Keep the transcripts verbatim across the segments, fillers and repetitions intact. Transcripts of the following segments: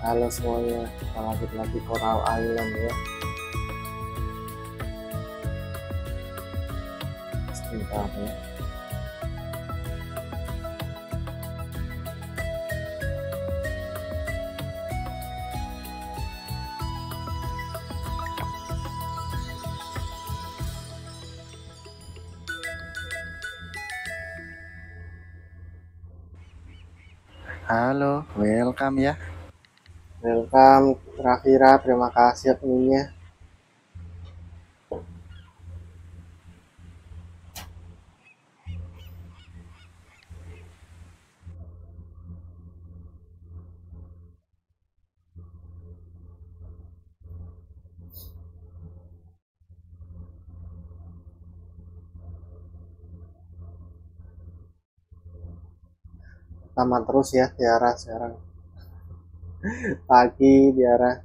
Halo semuanya, kita lanjut lagi Coral Island ya. Sebentar ya. Halo, welcome ya. Welcome, Rafira, terima kasih adminnya. Sama terus ya tiara sekarang pagi tiara.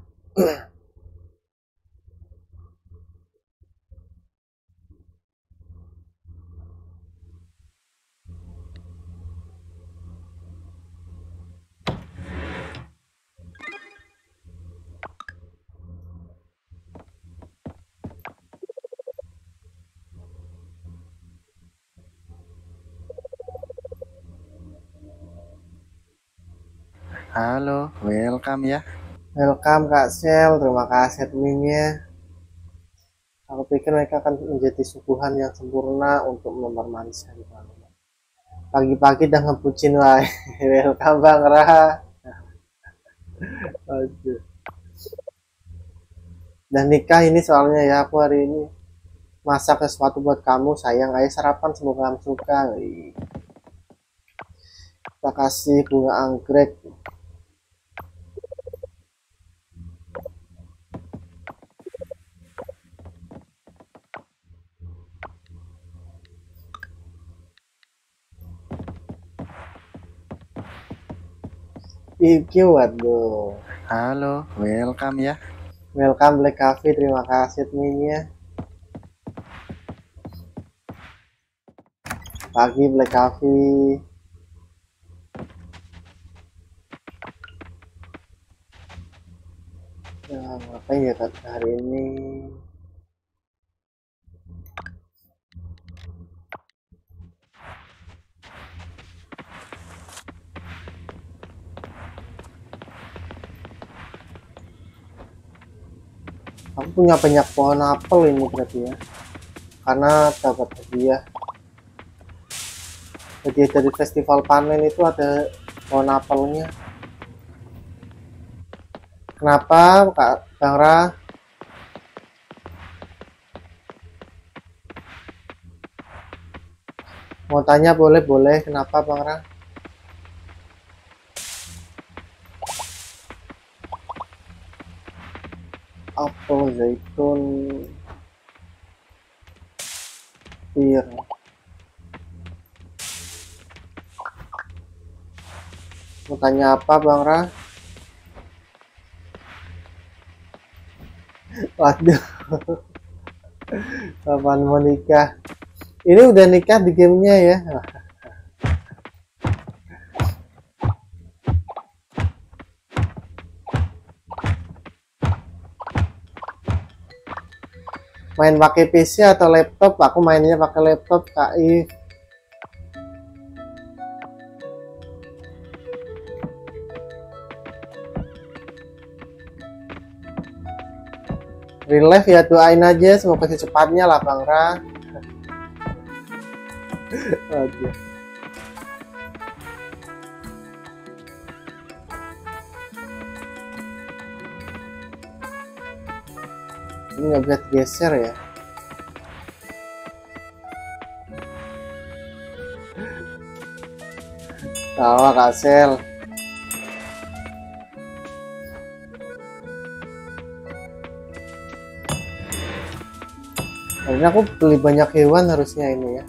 Halo, welcome ya. Welcome Kak Sel, terima kasih adminnya. Aku pikir mereka akan menjadi suguhan yang sempurna untuk memermanis hari malam. Pagi-pagi udah ngepucin lah. Welcome Bang Ra. Aduh. Dan nikah ini soalnya ya, aku hari ini masak sesuatu buat kamu sayang. Ayo sarapan, semoga kamu suka. Terima kasih bunga anggrek. I Q, waduh. Halo, welcome ya. Welcome Black Coffee, terima kasih adminnya. Pagi Black Coffee. Nah, ngapain ya hari ini? Aku punya banyak pohon apel ini berarti ya, karena dapat hadiah hadiah dari festival panen itu ada pohon apelnya. Kenapa Kak Bang Ra? Mau tanya boleh-boleh, kenapa Bang Ra? Apel, zaitun, pir. Mau tanya apa Bang Ra? Waduh, kapan mau nikah? Ini udah nikah di gamenya ya. Main pakai P C atau laptop? Aku mainnya pakai laptop, Kak If. Real life ya, doain aja semoga secepatnya lah Bang Ra. Aduh. Ini nggak bisa geser ya. Tawa Kak Sel. Hari ini aku beli banyak hewan harusnya ini ya.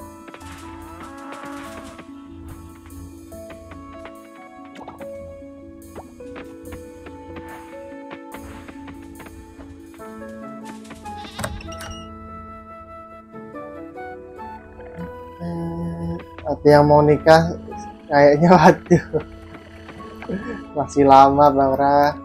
Yang mau nikah kayaknya waduh masih lama Bang Ra.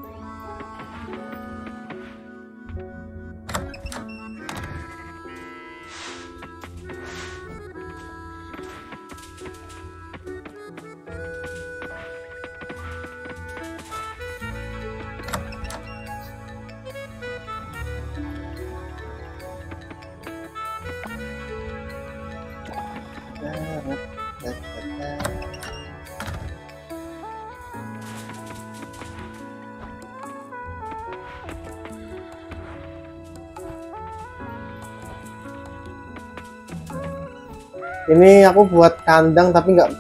Ini aku buat kandang tapi nggak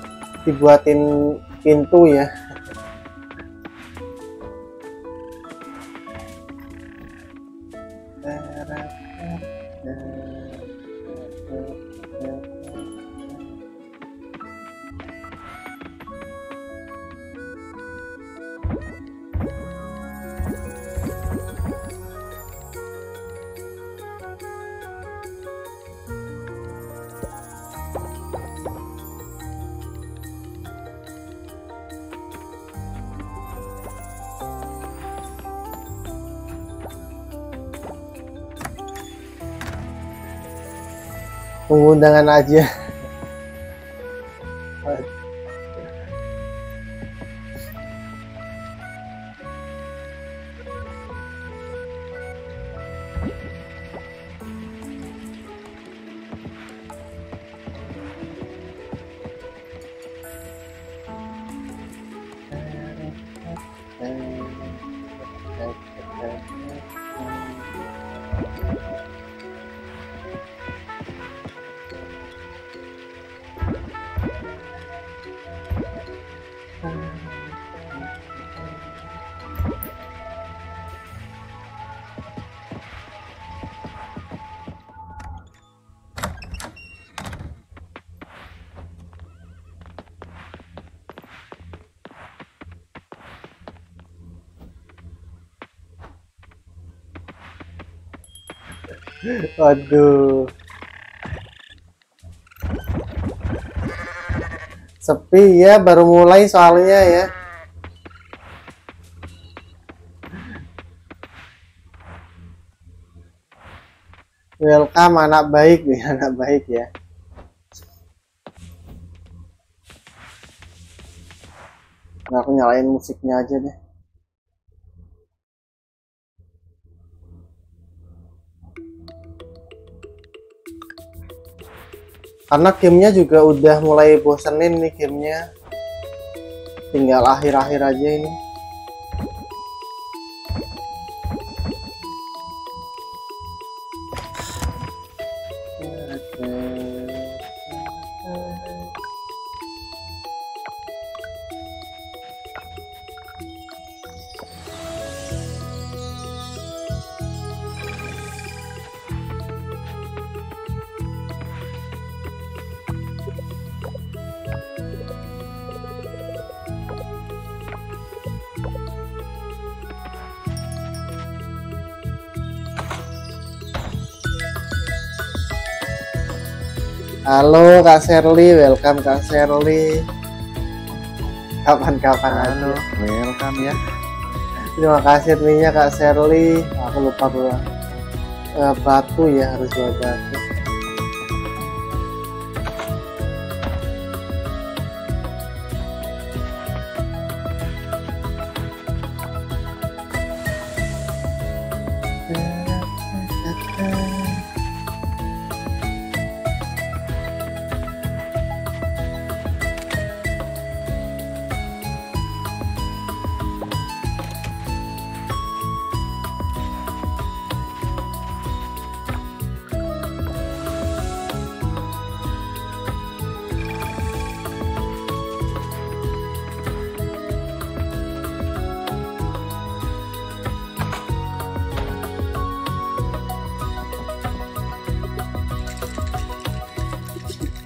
dibuatin pintu ya. Undangan aja. Waduh, sepi ya, baru mulai soalnya ya. Welcome anak baik nih, anak baik ya. Nah, aku nyalain musiknya aja deh. Karena gamenya juga udah mulai bosenin nih gamenya, tinggal akhir-akhir aja ini. Halo Kak Shirley, welcome Kak Shirley. Kapan-kapan halo, welcome ya. Terima kasih adminnya Kak Shirley. Aku lupa bawa uh, batu ya, harus bawa batu.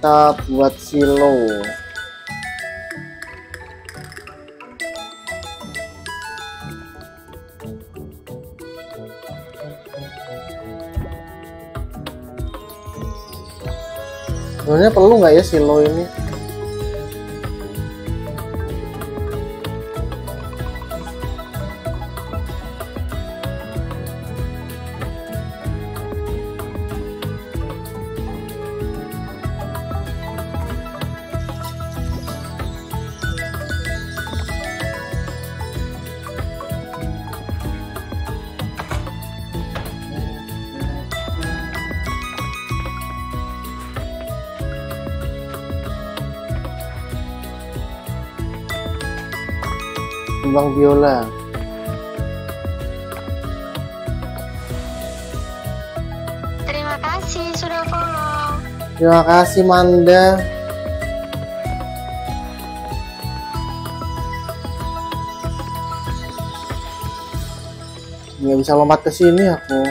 Kita buat silo. Sebenarnya perlu nggak ya silo ini? Bang biola. Terima kasih sudah follow. Terima kasih Manda. Nggak bisa lompat ke sini aku.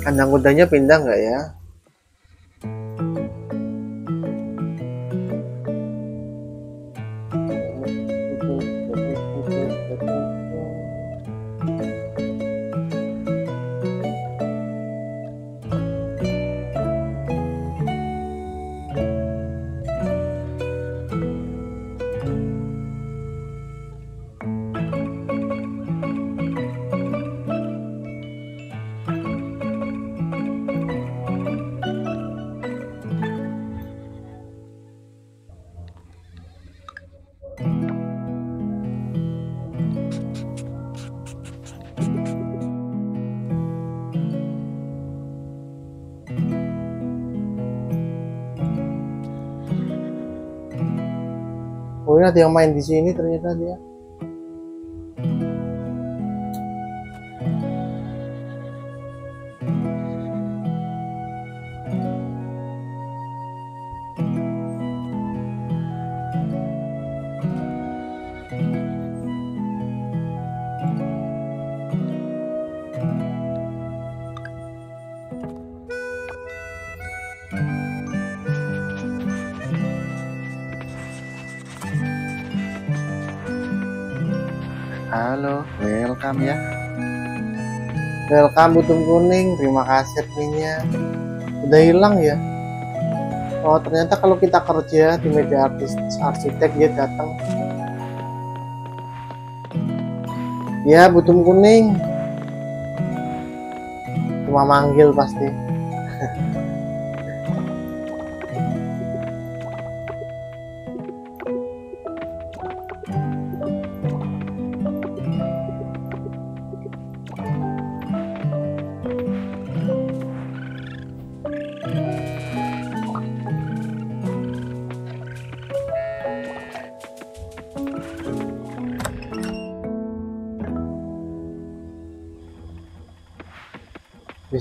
Kandang kudanya pindah nggak ya? Ada yang main di sini ternyata dia. Halo, welcome ya. Welcome Butung Kuning, terima kasih adminnya. Udah hilang ya? Oh ternyata kalau kita kerja di media artis, arsitek dia datang. Ya Butung Kuning. Cuma manggil pasti.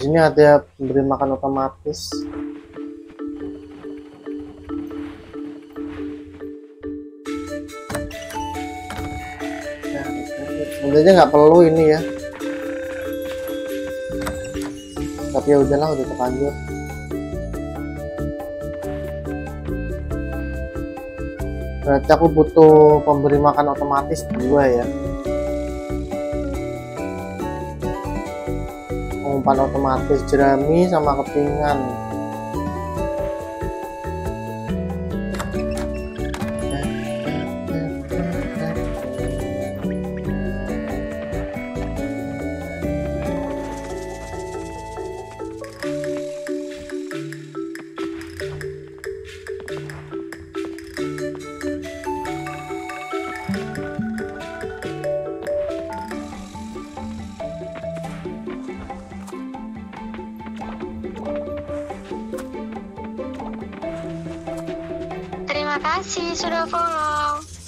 Ini ada pemberi makan otomatis. Nah, sebenarnya nggak perlu ini ya. Tapi ya udahlah, udah terlanjur. Berarti aku butuh pemberi makan otomatis dua ya. Umpan otomatis jerami sama kepingan.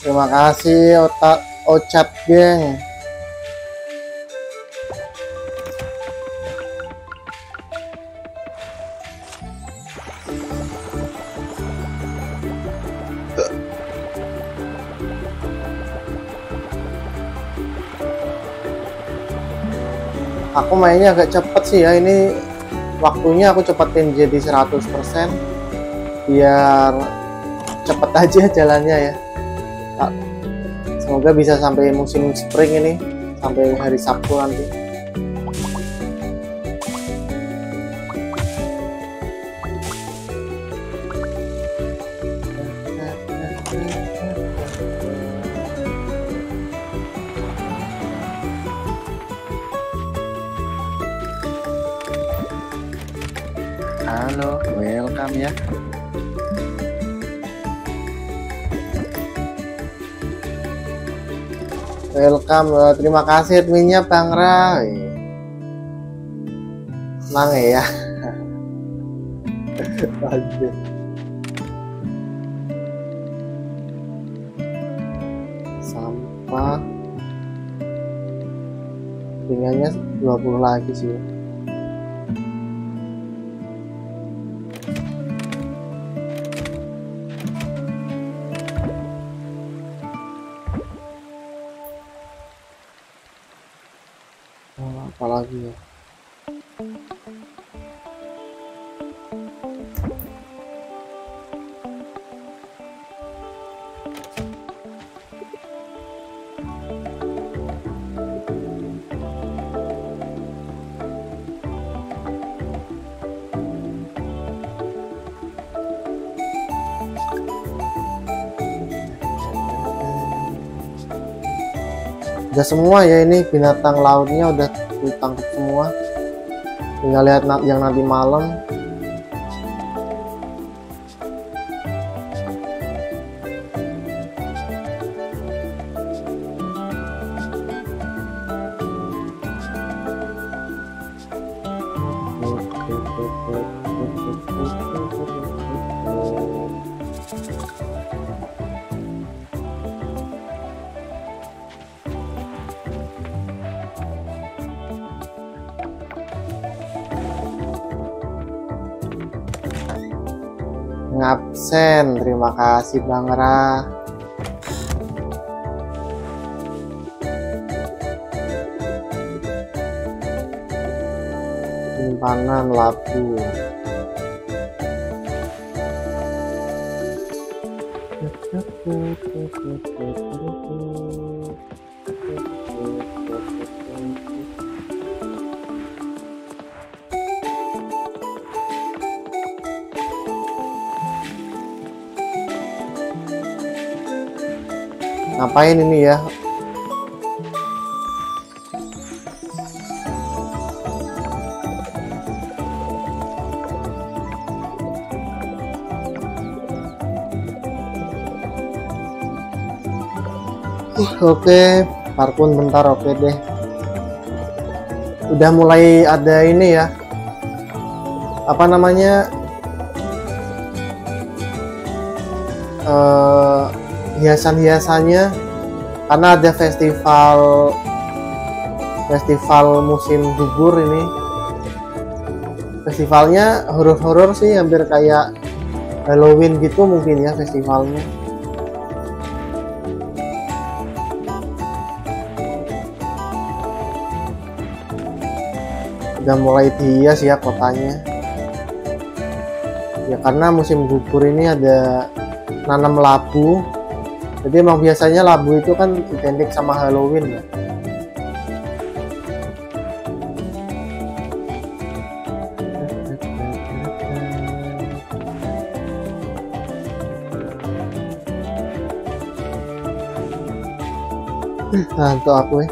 Terima kasih otak Ocat geng. Aku mainnya agak cepet sih ya, ini waktunya aku cepetin jadi seratus persen biar cepet aja jalannya ya. Semoga bisa sampai musim spring ini, sampai hari Sabtu nanti. Halo, welcome ya. Welcome, terima kasih adminnya Bang Rai. Mange ya. Lanjut. Sampah. Tinggalnya dua puluh lagi sih. Apalagi ya. Udah semua ya, ini binatang lautnya udah ditangkap semua, tinggal lihat yang nanti malam. Ngabsen, terima kasih Bang Ra. Simpanan labu. Ngapain ini ya? Uh, oke, okay. Parkun bentar, oke okay deh. Udah mulai ada ini ya. Apa namanya? Uh, hiasan-hiasannya, karena ada festival festival musim gugur ini. Festivalnya horor-horor sih, hampir kayak Halloween gitu mungkin ya festivalnya. Udah mulai dihias ya kotanya ya, karena musim gugur ini ada nanam labu. Jadi emang biasanya labu itu kan identik sama Halloween ya. Nah, untuk aku ya.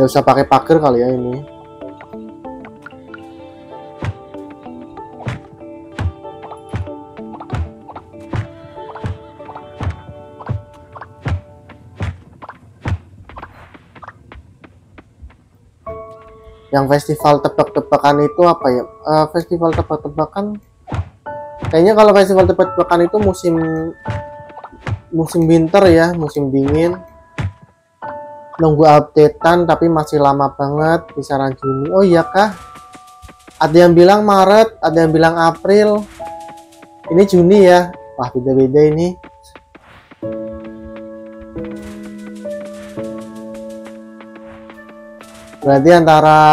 Nggak usah pakai pagar kali ya ini. Yang festival tebak-tebakan itu apa ya? Uh, festival tebak-tebakan, kayaknya kalau festival tebak-tebakan itu musim musim winter ya, musim dingin. Nunggu updatean tapi masih lama banget, kisaran Juni. Oh iya kah? Ada yang bilang Maret, ada yang bilang April. Ini Juni ya. Wah, beda-beda ini. Berarti antara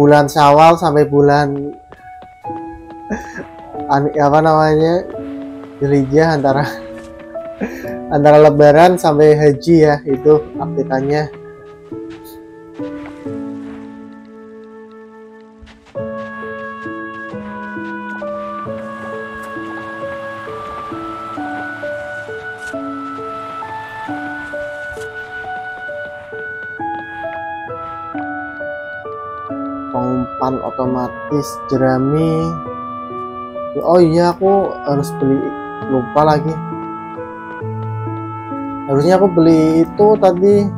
bulan Syawal sampai bulan apa namanya Dzulhijjah, antara antara Lebaran sampai Haji ya, itu update-annya. papan otomatis, jerami. Oh iya, aku harus beli, lupa lagi. Harusnya aku beli itu tadi,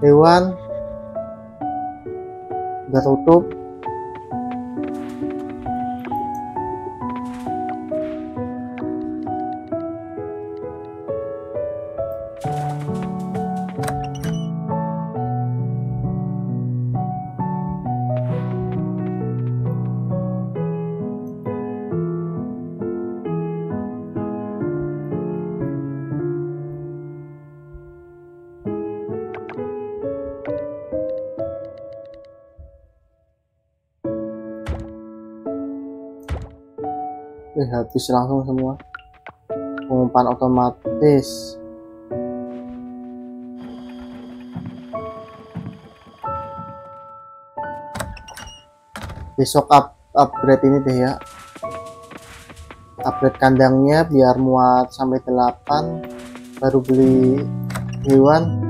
hewan. Udah tutup. Eh, habis langsung semua. Pengumpan otomatis. Besok up upgrade ini deh ya. Upgrade kandangnya biar muat sampai delapan, baru beli hewan.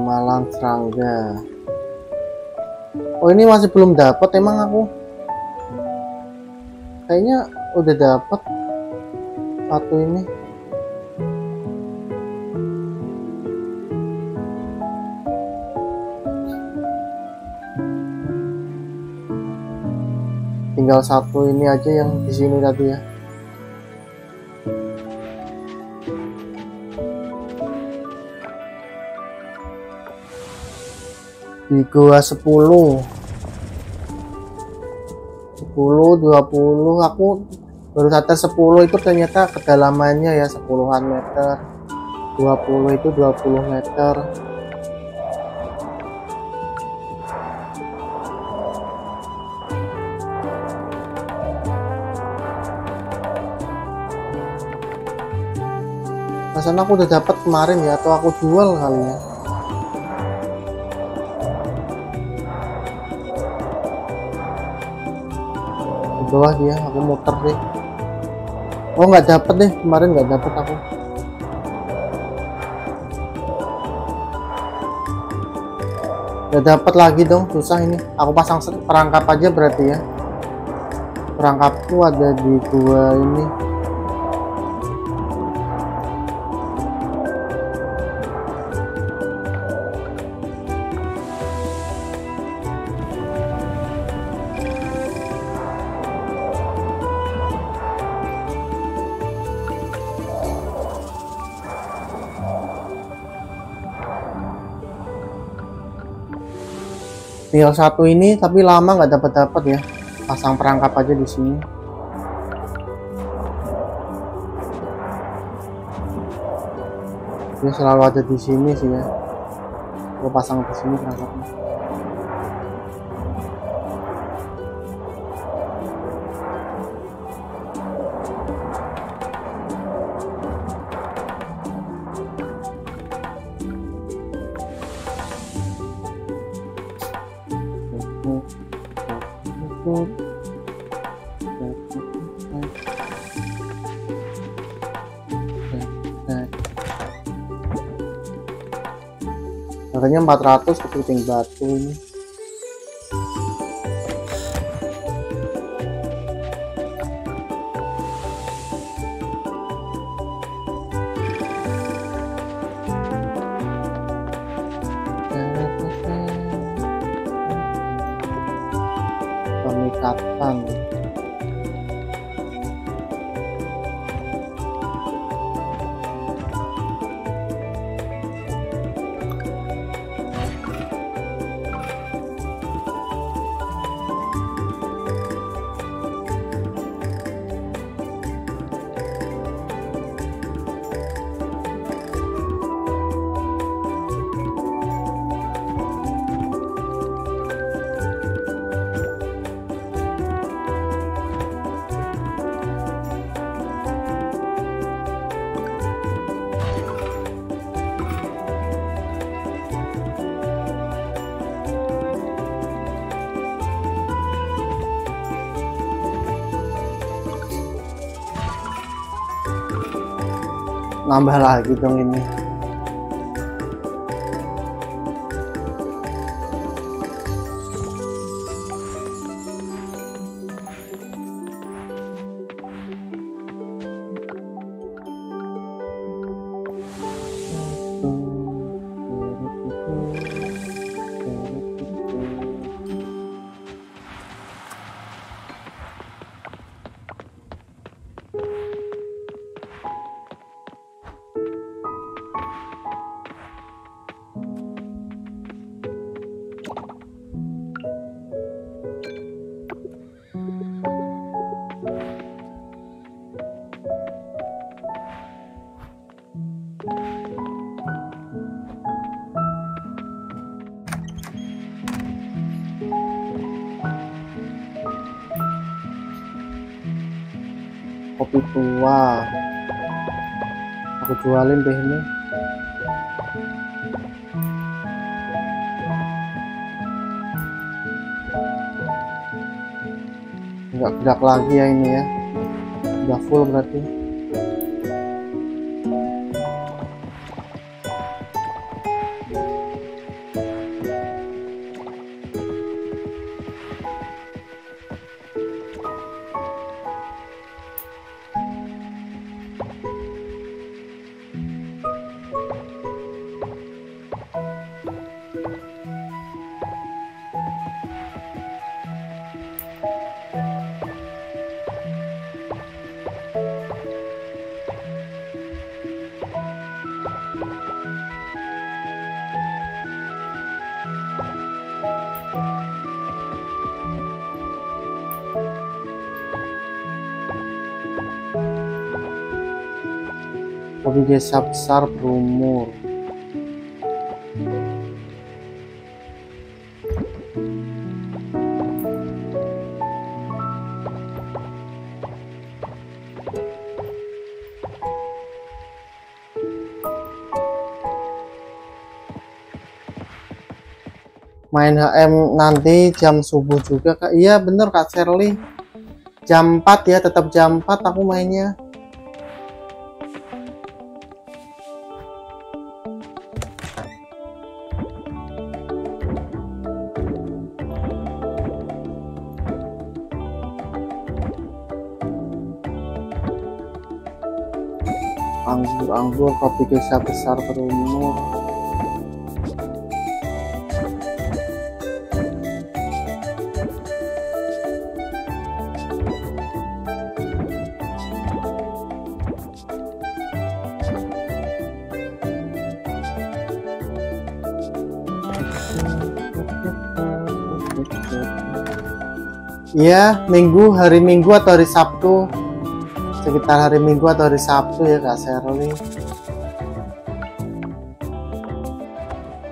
Malam serangga. Oh, ini masih belum dapat. Emang aku kayaknya udah dapat satu ini. Tinggal satu ini aja yang di sini tadi ya. Di gua sepuluh sepuluh dua puluh, aku baru sadar sepuluh itu ternyata kedalamannya ya sepuluhan meter, dua puluh itu dua puluh meter. Rasanya aku udah dapat kemarin ya, atau aku jual kali ya. Bawah dia, aku muter deh. Oh, nggak dapet deh kemarin, nggak dapet aku. Nggak dapet lagi dong, susah ini. Aku pasang perangkap aja berarti ya. Perangkapku ada di gua ini. Tinggal satu ini, tapi lama nggak dapat dapat ya. Pasang perangkap aja di sini. Ini selalu ada di sini sih ya. Gue pasang di sini perangkapnya. Harganya empat ratus kepiting batu ini. Pemikatan. nambah lagi dong ini. Kopi tua aku jualin deh ini. Enggak gerak lagi ya ini ya, udah full berarti. Kopi desa besar berumur. Main H M nanti jam subuh juga Kak. Iya bener Kak Shirley, jam empat ya, tetap jam empat aku mainnya. Anggur-anggur, kopi desa besar berumur. Iya, minggu, hari Minggu atau hari Sabtu, sekitar hari Minggu atau hari Sabtu ya Kak Shirley.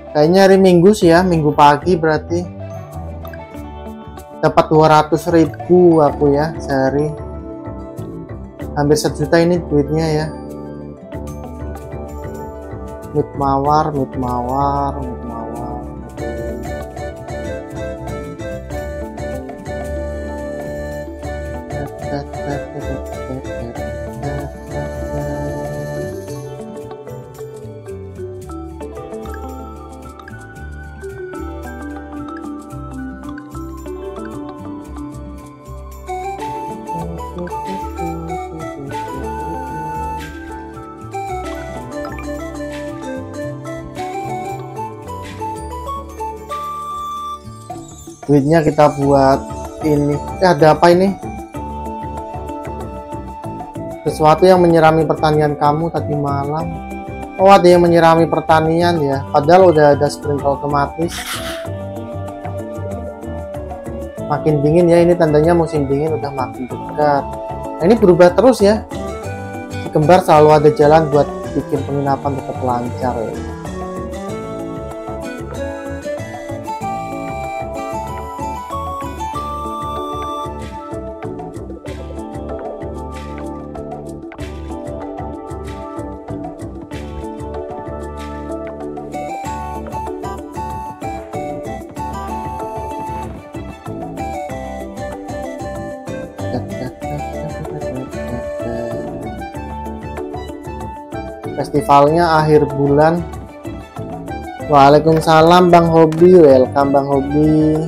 Kayaknya hari Minggu sih ya, Minggu pagi berarti dapat dua ratus ribu aku ya sehari, hampir satu juta ini duitnya ya. Mit mawar, mit mawar, mit mawar. Duitnya kita buat ini. Eh, ada apa ini? Sesuatu yang menyirami pertanian kamu tadi malam. Oh, ada yang menyirami pertanian ya. Padahal udah ada sprinkler otomatis. Makin dingin ya, ini tandanya musim dingin udah makin dekat. Nah, ini berubah terus ya. Si kembar selalu ada jalan buat bikin penginapan tetap lancar ya. Festivalnya akhir bulan. Waalaikumsalam Bang Hobi, welcome Bang Hobi.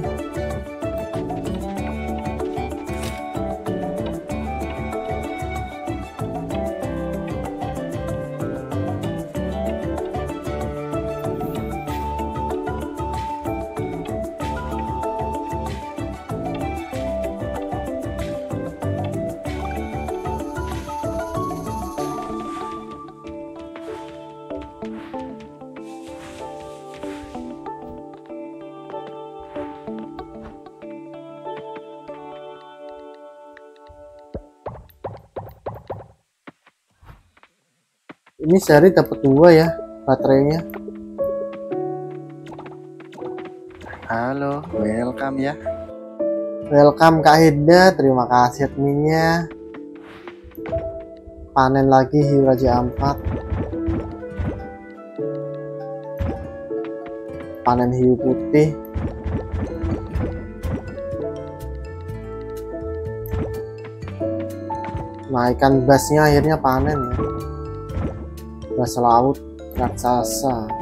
Ini sehari dapat dua ya baterainya. Halo, welcome ya. Welcome Kak Hida, terima kasih adminnya. Panen lagi Hiraja empat. Panen hiu putih. Naikkan bassnya akhirnya panen ya. Bahasa laut raksasa.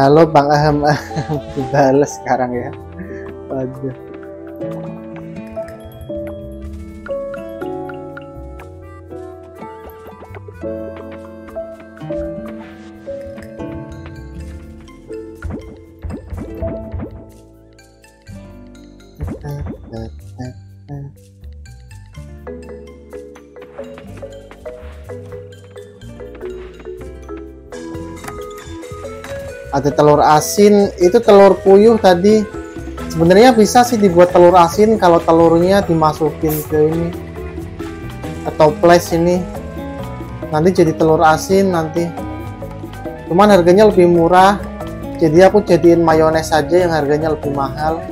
Halo Bang Aham, dibales sekarang ya. Waduh. Ada telur asin, itu telur puyuh tadi. Sebenarnya bisa sih dibuat telur asin kalau telurnya dimasukin ke ini, ke toples ini. Nanti jadi telur asin nanti. Cuman harganya lebih murah. Jadi aku jadiin mayones aja yang harganya lebih mahal.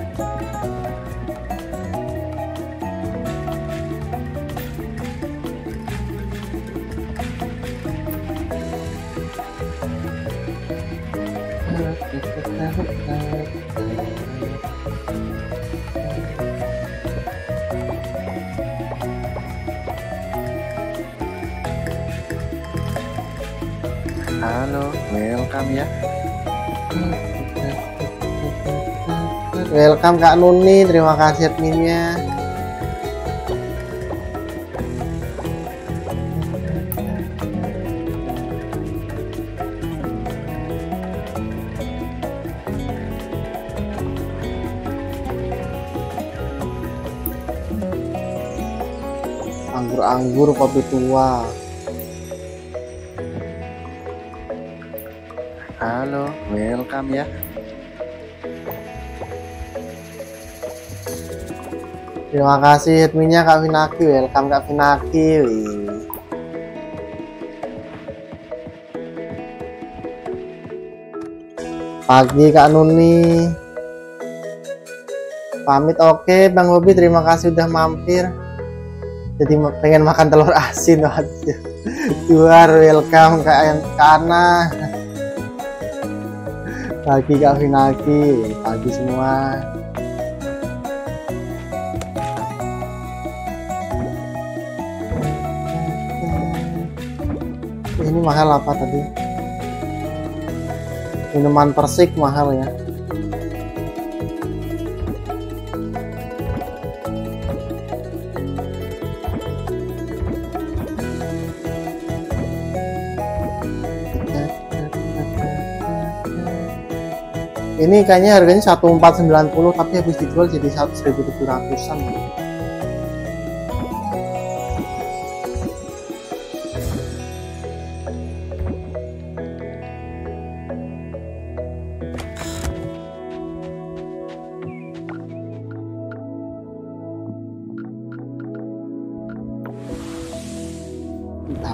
Halo, welcome ya. Welcome Kak Nuni, terima kasih adminnya. Anggur-anggur kopi tua. Halo, welcome ya. Terima kasih adminnya Kak Finaki, welcome Kak Finaki. Pagi Kak Nuni. Pamit oke Bang Hobi, terima kasih udah mampir. Jadi pengen makan telur asin. Waduh. Luar welcome Kak Ana. Pagi Kak Finaki, pagi semua. Ini mahal apa tadi? Minuman persik mahal ya. Ini kayaknya harganya seribu empat ratus sembilan puluh tapi habis dijual jadi seribu tujuh ratusan.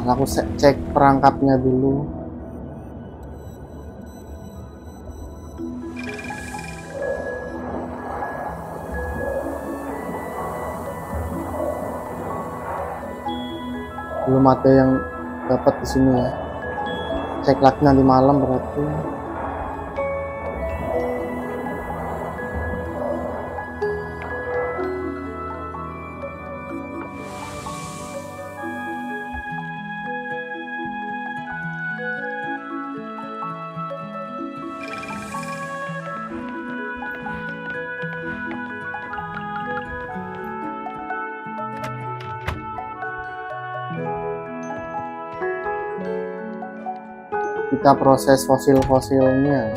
Aku cek perangkatnya dulu. Belum ada yang dapat di sini ya. Cek lagi nanti malam berarti. Kita proses fosil-fosilnya.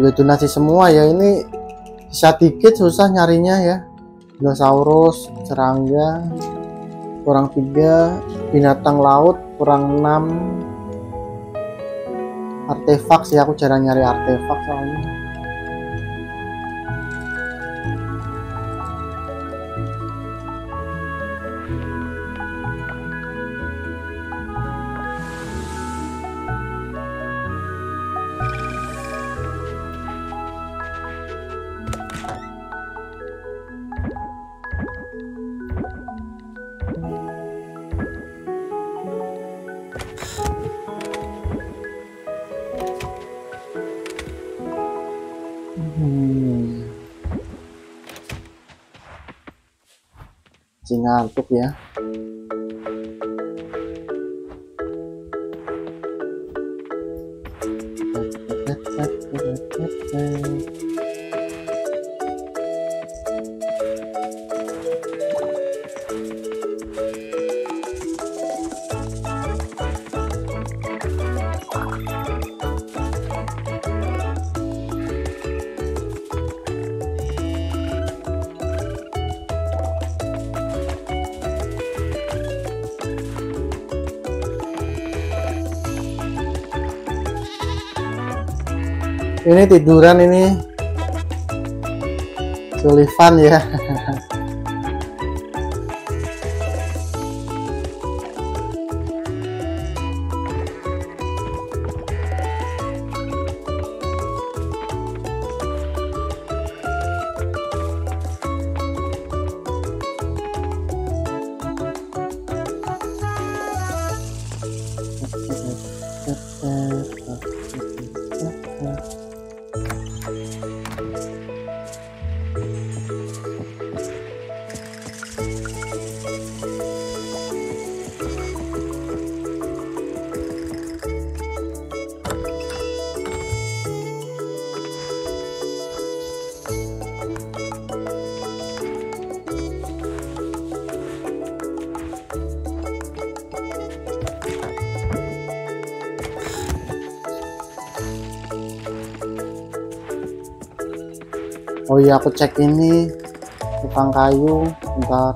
Udah donasi semua ya, ini bisa dikit susah nyarinya ya. Dinosaurus, serangga kurang tiga, binatang laut kurang enam, artefak sih aku jarang nyari artefak soalnya. Ngantuk ya. Ini tiduran ini Sullivan ya. Oh iya, aku cek ini tukang kayu, bentar.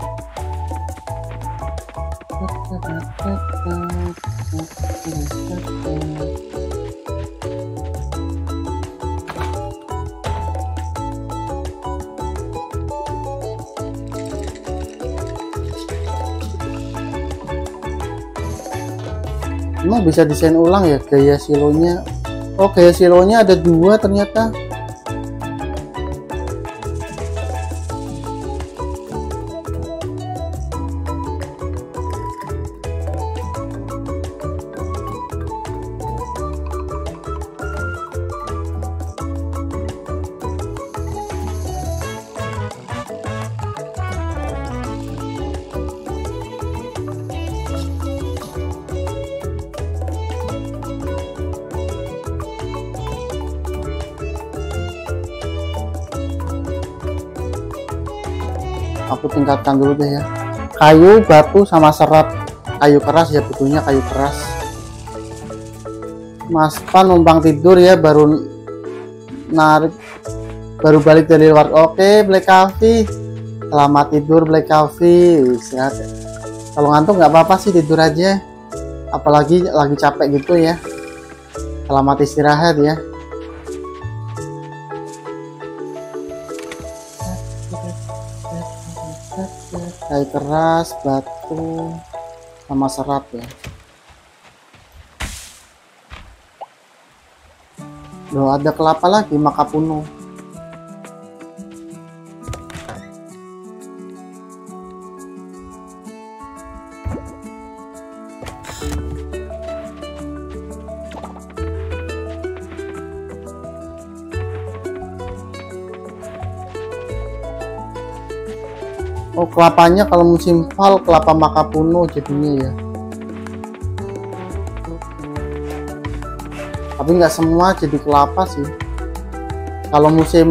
Emang bisa desain ulang ya gaya silonya? Oh, gaya silonya ada dua ternyata. aku tingkatkan dulu deh ya. Kayu, batu, sama serat. Kayu keras ya, butuhnya kayu keras. Mas Pan numpang tidur ya, baru narik, baru balik dari luar. Oke, Black Coffee, selamat tidur Black Coffee. Sehat. Kalau ngantuk nggak apa-apa sih, tidur aja. Apalagi lagi capek gitu ya. Selamat istirahat ya. Kayu keras, batu, sama serat ya. Loh, ada kelapa lagi, maka penuh. Oh, kelapanya kalau musim fall kelapa maka puno jadinya ya. Tapi nggak semua jadi kelapa sih. Kalau musim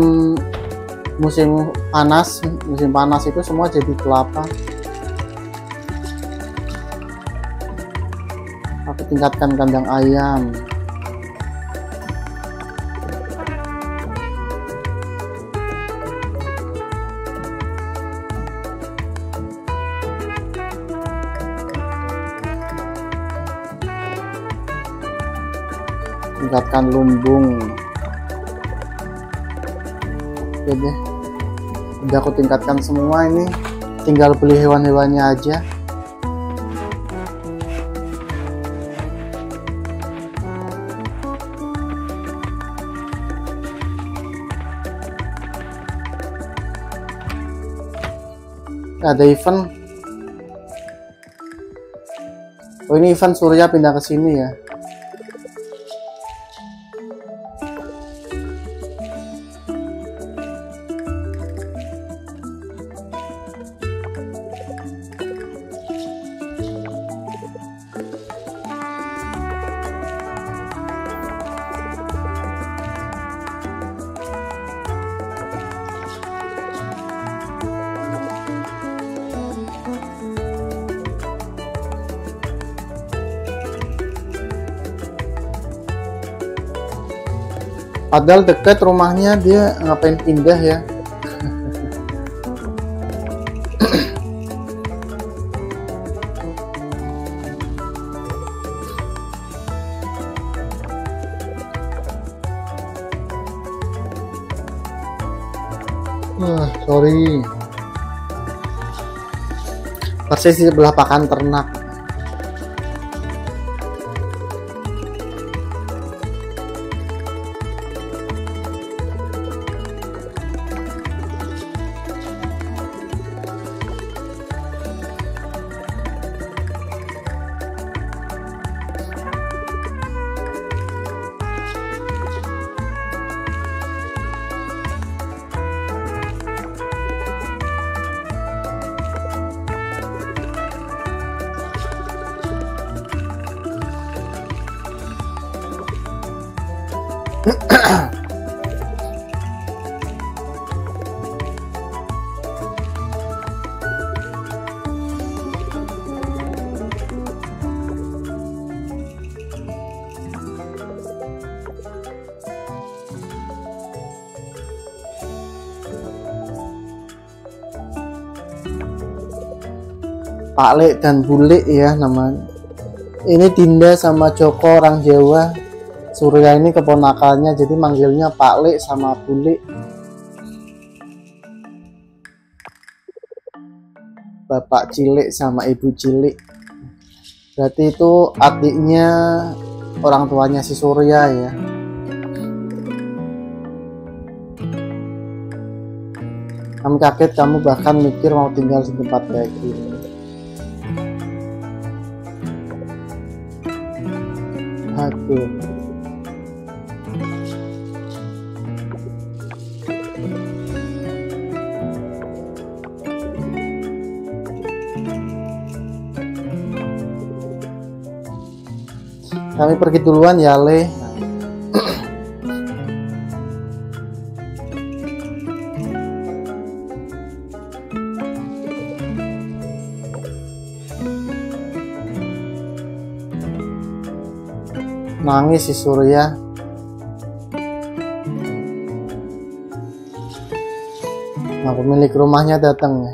musim panas, musim panas itu semua jadi kelapa. Aku tingkatkan kandang ayam. Tingkatkan lumbung. Oke deh, udah aku tingkatkan semua ini, tinggal beli hewan-hewannya aja. Ada event. Oh, ini event Surya pindah ke sini ya. Padahal dekat rumahnya, dia ngapain pindah ya? Ah, sorry. Persis di sebelah pakan ternak. Pak Lek dan Bule ya namanya. Ini Dinda sama Joko orang Jawa. Surya ini keponakannya, jadi manggilnya Pak Lek sama Bule. Bapak Cilik sama Ibu Cilik. Berarti itu adiknya orang tuanya si Surya ya. Kamu kaget, kamu bahkan mikir mau tinggal di tempat kayak gini. Aduh. Kami pergi duluan ya, Le. Nangis si Surya. Nah, pemilik rumahnya datang.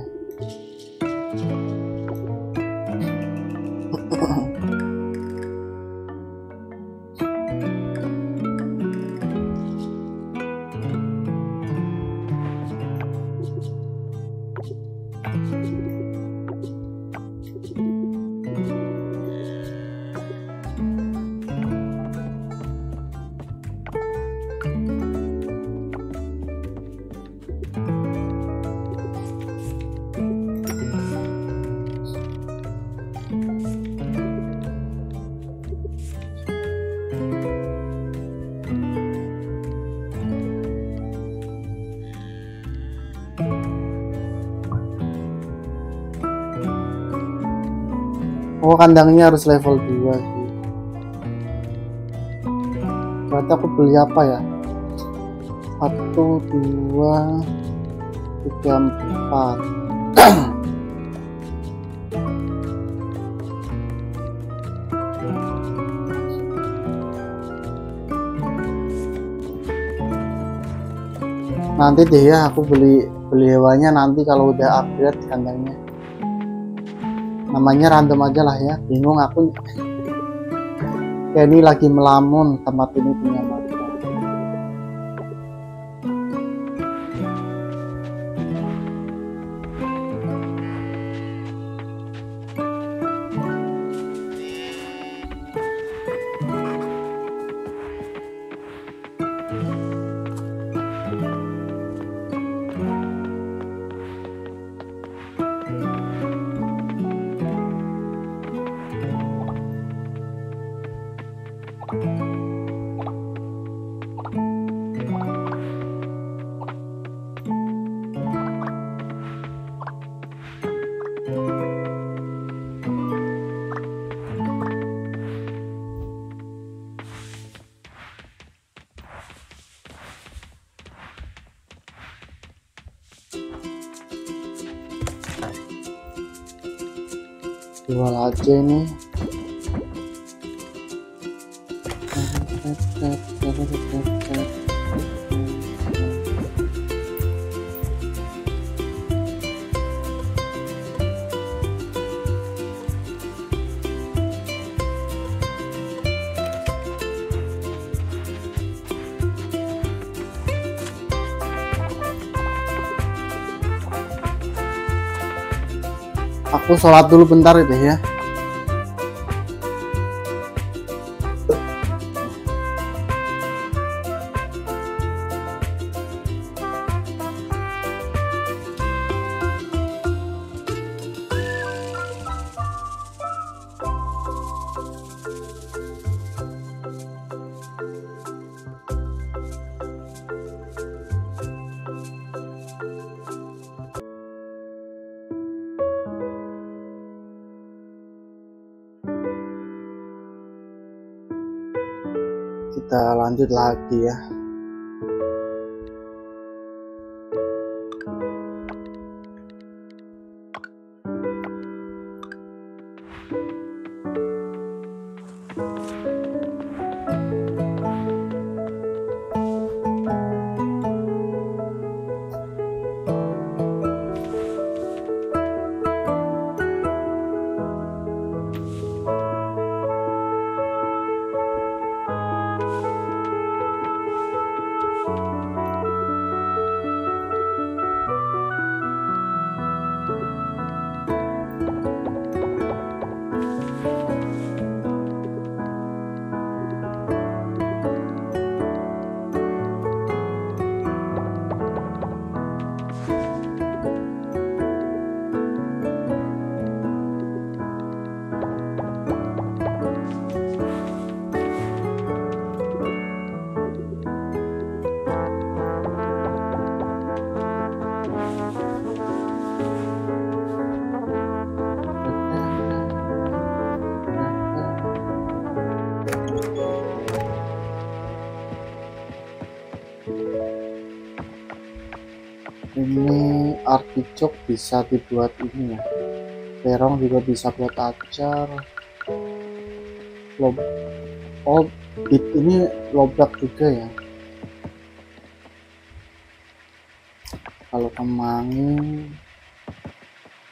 Oh, kandangnya harus level dua sih. Berarti aku beli apa ya? satu, dua, tiga, empat. Nanti deh ya, aku beli beli hewanya nanti kalau udah upgrade kandangnya. Namanya random aja lah ya, bingung aku. Ya ini lagi melamun tempat ini punya mati. Jual aja ini. Aku sholat dulu bentar itu ya. Kita lanjut lagi ya. Ini artichok bisa dibuat ini ya, terong juga bisa buat acar, lob Oh, bit ini lobak juga ya. Kalau kemangi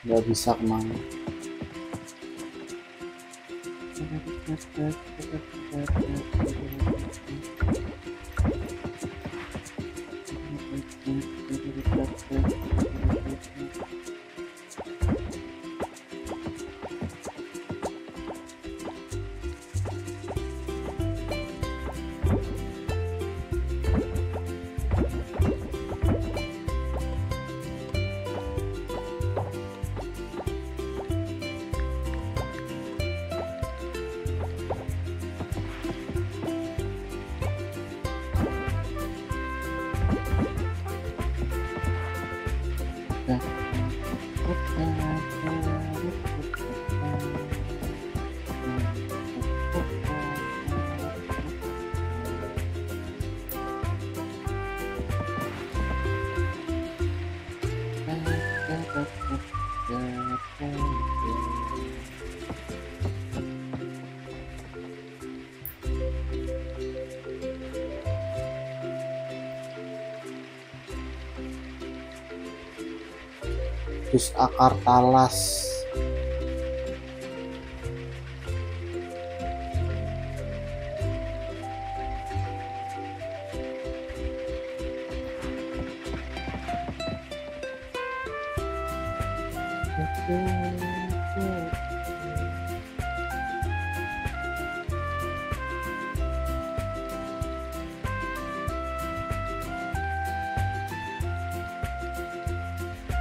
nggak bisa kemangi. Terus akar talas.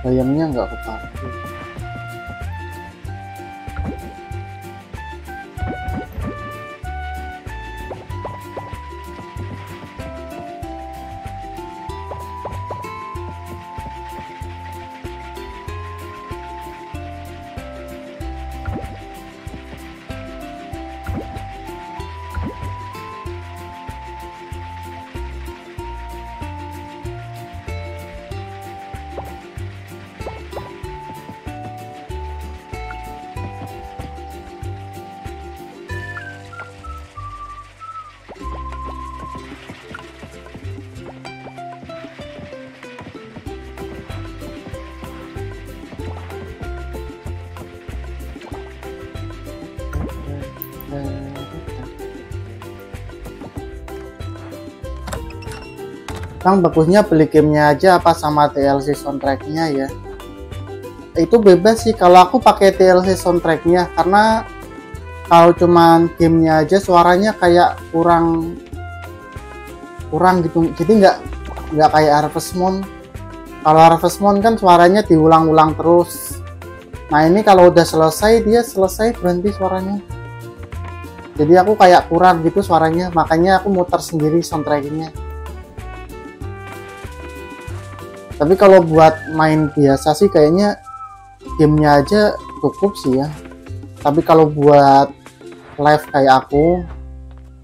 Bayangnya nggak kepake. Kang, bagusnya beli gamenya aja apa sama T L C soundtracknya ya? Itu bebas sih. Kalau aku pakai T L C soundtracknya, karena kalau cuman gamenya aja suaranya kayak kurang kurang gitu. Jadi nggak nggak kayak Harvest Moon. Kalau Harvest Moon kan suaranya diulang-ulang terus. Nah ini kalau udah selesai dia selesai berhenti suaranya. Jadi aku kayak kurang gitu suaranya. Makanya aku muter sendiri soundtracknya. Tapi kalau buat main biasa sih kayaknya gamenya aja cukup sih ya. Tapi kalau buat live kayak aku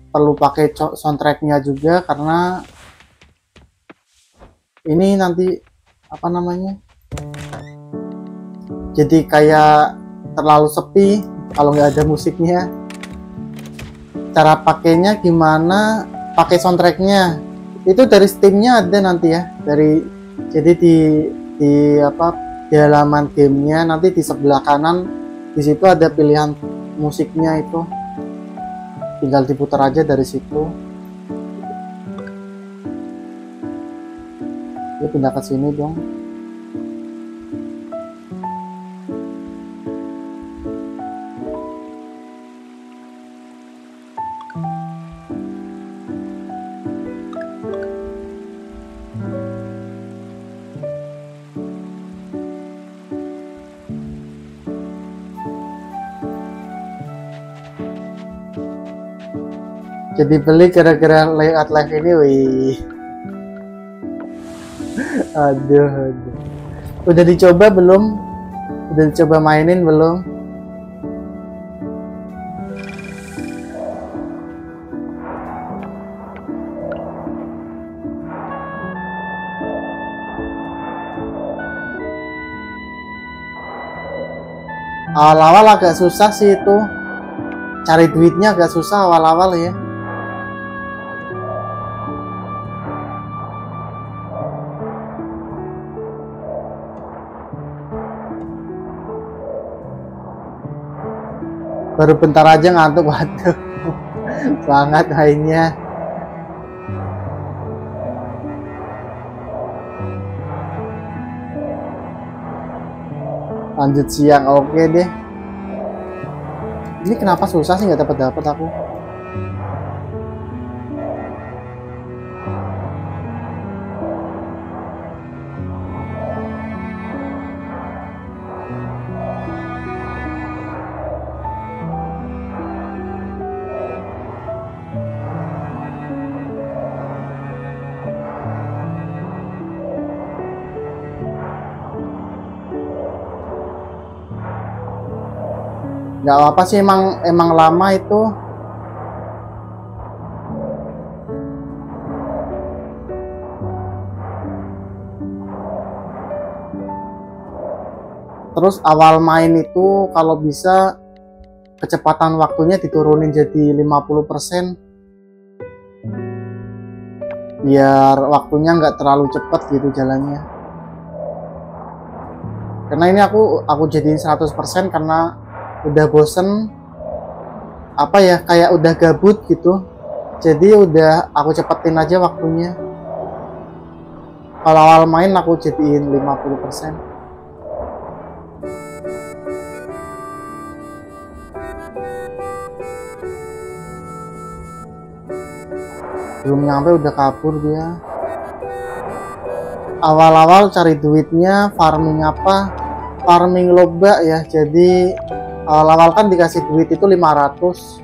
perlu pakai soundtracknya juga, karena ini nanti apa namanya jadi kayak terlalu sepi kalau nggak ada musiknya. Cara pakainya gimana? Pakai soundtracknya itu dari Steamnya ada nanti ya, dari jadi di di apa di halaman gamenya nanti di sebelah kanan di situ ada pilihan musiknya, itu tinggal diputar aja dari situ. Dia pindah ke sini dong. Jadi beli gara-gara layout live ini, wih. aduh, aduh. Udah dicoba belum? Udah dicoba mainin belum? Awal-awal agak susah sih itu. Cari duitnya agak susah awal-awal ya. Baru bentar aja ngantuk, waduh. Banget mainnya. Lanjut siang, oke deh. Ini kenapa susah sih, nggak dapat-dapat aku. Nggak apa-apa sih, emang emang lama itu. Terus awal main itu kalau bisa kecepatan waktunya diturunin jadi lima puluh persen biar waktunya nggak terlalu cepat gitu jalannya. Karena ini aku aku jadiin seratus persen karena udah bosen, apa ya, kayak udah gabut gitu, jadi udah aku cepetin aja waktunya. Kalau awal main aku jadiin lima puluh persen. Belum nyampe udah kabur dia. Awal-awal cari duitnya farming apa, farming lobak ya. Jadi awal-awal kan dikasih duit itu lima ratus,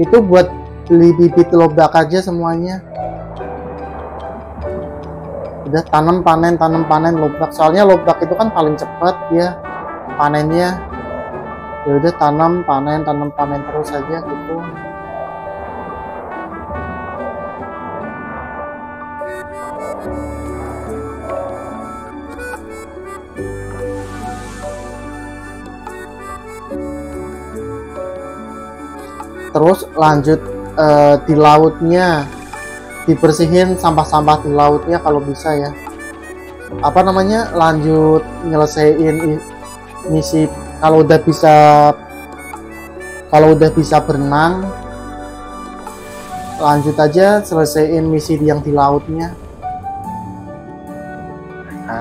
itu buat beli bibit lobak aja semuanya. Udah tanam panen, tanam panen lobak, soalnya lobak itu kan paling cepat ya panennya. Ya udah tanam panen, tanam panen terus aja gitu. Terus lanjut uh, di lautnya, dibersihin sampah-sampah di lautnya kalau bisa ya. Apa namanya, lanjut nyelesain misi. Kalau udah bisa, kalau udah bisa berenang, lanjut aja selesaiin misi yang di lautnya.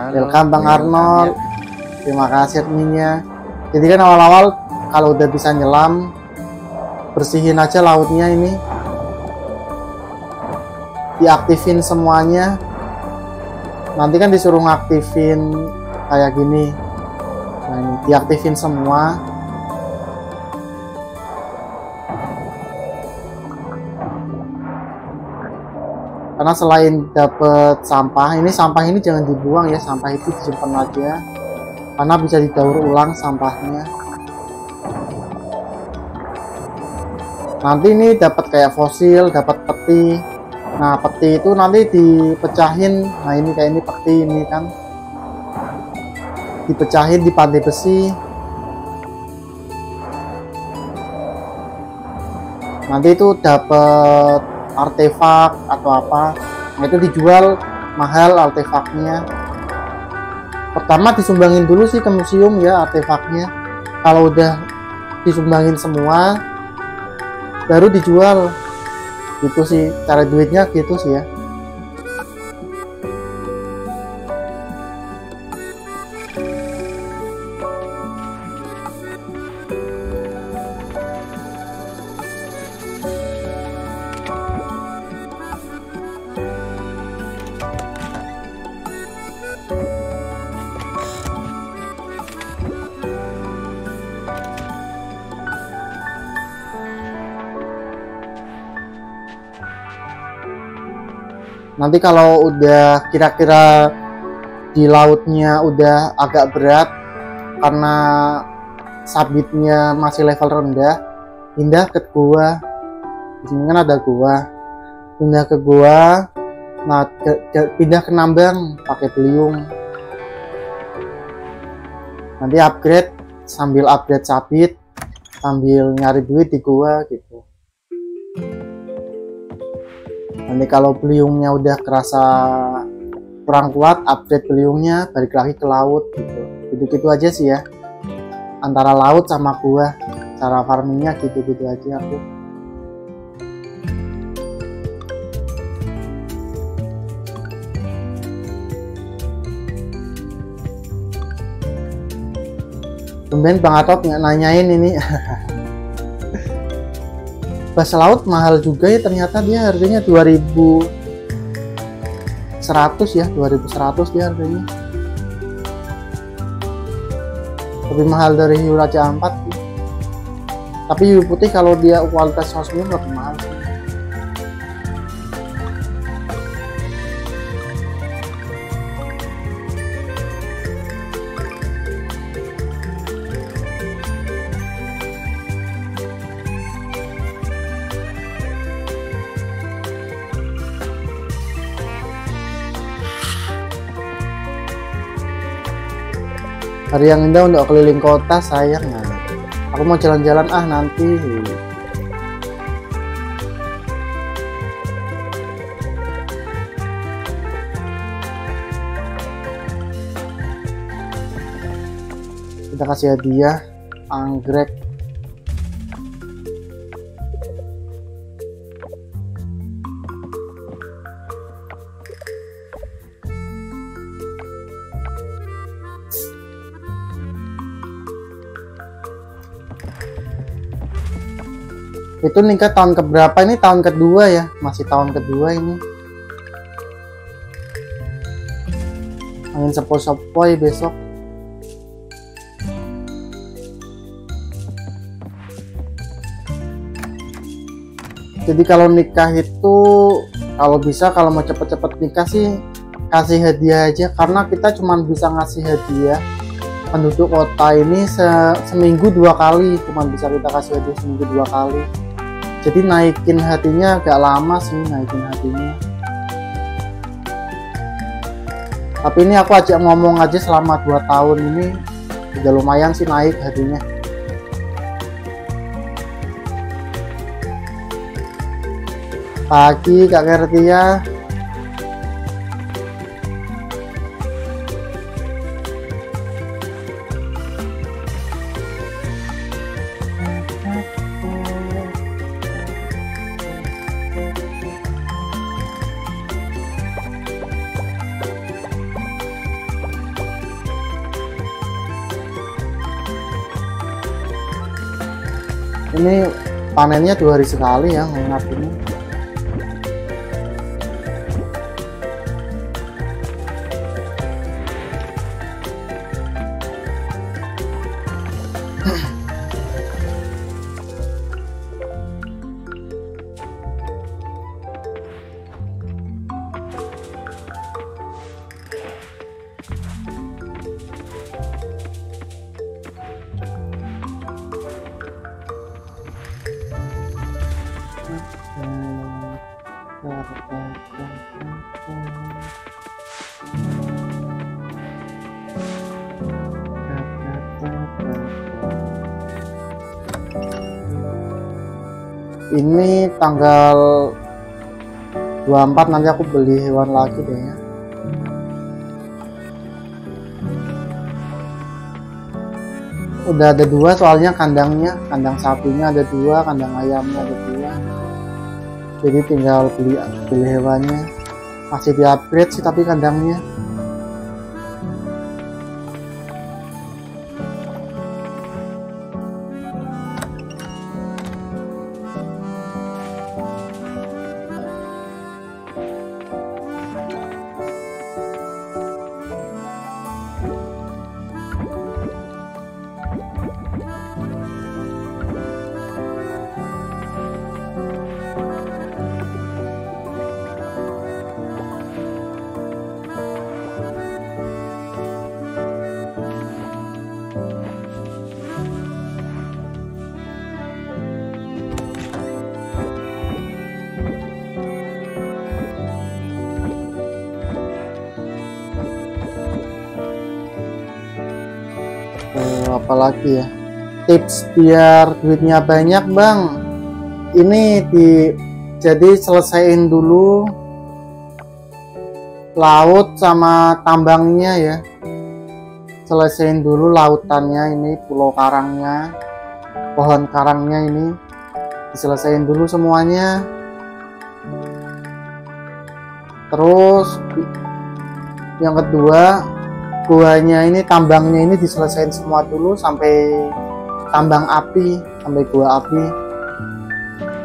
Welcome Bang Arnold, terima kasih adminnya. Jadi kan awal-awal kalau udah bisa nyelam, bersihin aja lautnya ini, diaktifin semuanya. Nanti kan disuruh ngaktifin kayak gini, nah ini diaktifin semua. Karena selain dapat sampah, ini sampah ini jangan dibuang ya, sampah itu disimpan aja karena bisa didaur ulang sampahnya. Nanti ini dapat kayak fosil, dapat peti. Nah peti itu nanti dipecahin. Nah ini kayak ini peti ini kan dipecahin di pantai besi. Nanti itu dapat artefak atau apa. Nah itu dijual mahal artefaknya. Pertama disumbangin dulu sih ke museum ya artefaknya. Kalau udah disumbangin semua, baru dijual. Itu sih cara duitnya gitu sih ya. Nanti kalau udah kira-kira di lautnya udah agak berat karena sabitnya masih level rendah, pindah ke gua. Disini kan ada gua, pindah ke gua. Nah ke, ke, pindah ke nambang pakai beliung. Nanti upgrade, sambil upgrade sabit sambil nyari duit di gua gitu. Nanti kalau beliungnya udah kerasa kurang kuat, update beliungnya, balik lagi ke laut gitu. Gitu-gitu aja sih ya, antara laut sama gua, cara farmingnya gitu-gitu aja aku. Kemudian Bang Atot nggak nanyain ini. Bas laut mahal juga ya, ternyata dia harganya dua ribu seratus ya, dua ribu seratus dia harganya. Lebih mahal dari hiu raja ampat. Tapi hiu putih kalau dia kualitas sausnya lebih mahal. Hari yang indah untuk keliling kota, sayang ya. Aku mau jalan-jalan ah nanti. Kita kasih hadiah anggrek. Itu nikah tahun keberapa ini? Tahun kedua ya, masih tahun kedua ini. Angin sepoi-sepoi besok. Jadi kalau nikah itu kalau bisa, kalau mau cepet-cepet nikah sih kasih hadiah aja, karena kita cuma bisa ngasih hadiah penduduk kota ini se seminggu dua kali, cuma bisa kita kasih hadiah seminggu dua kali. Jadi naikin hatinya agak lama sih, naikin hatinya. Tapi ini aku ajak ngomong aja selama dua tahun ini udah lumayan sih naik hatinya. Pagi Kak Kertia. Ini panennya dua hari sekali ya, nginap ini. Ini tanggal dua puluh empat nanti aku beli hewan lagi deh ya. Udah ada dua soalnya kandangnya, kandang sapinya ada dua, kandang ayamnya ada dua. Jadi tinggal beli beli hewannya. Masih di upgrade sih tapi kandangnya. Apalagi ya tips biar duitnya banyak Bang, ini di jadi selesaiin dulu laut sama tambangnya ya, selesaiin dulu lautannya ini pulau karangnya, pohon karangnya ini, diselesain dulu semuanya. Terus yang kedua, guanya ini, tambangnya ini diselesain semua dulu sampai tambang api, sampai gua api.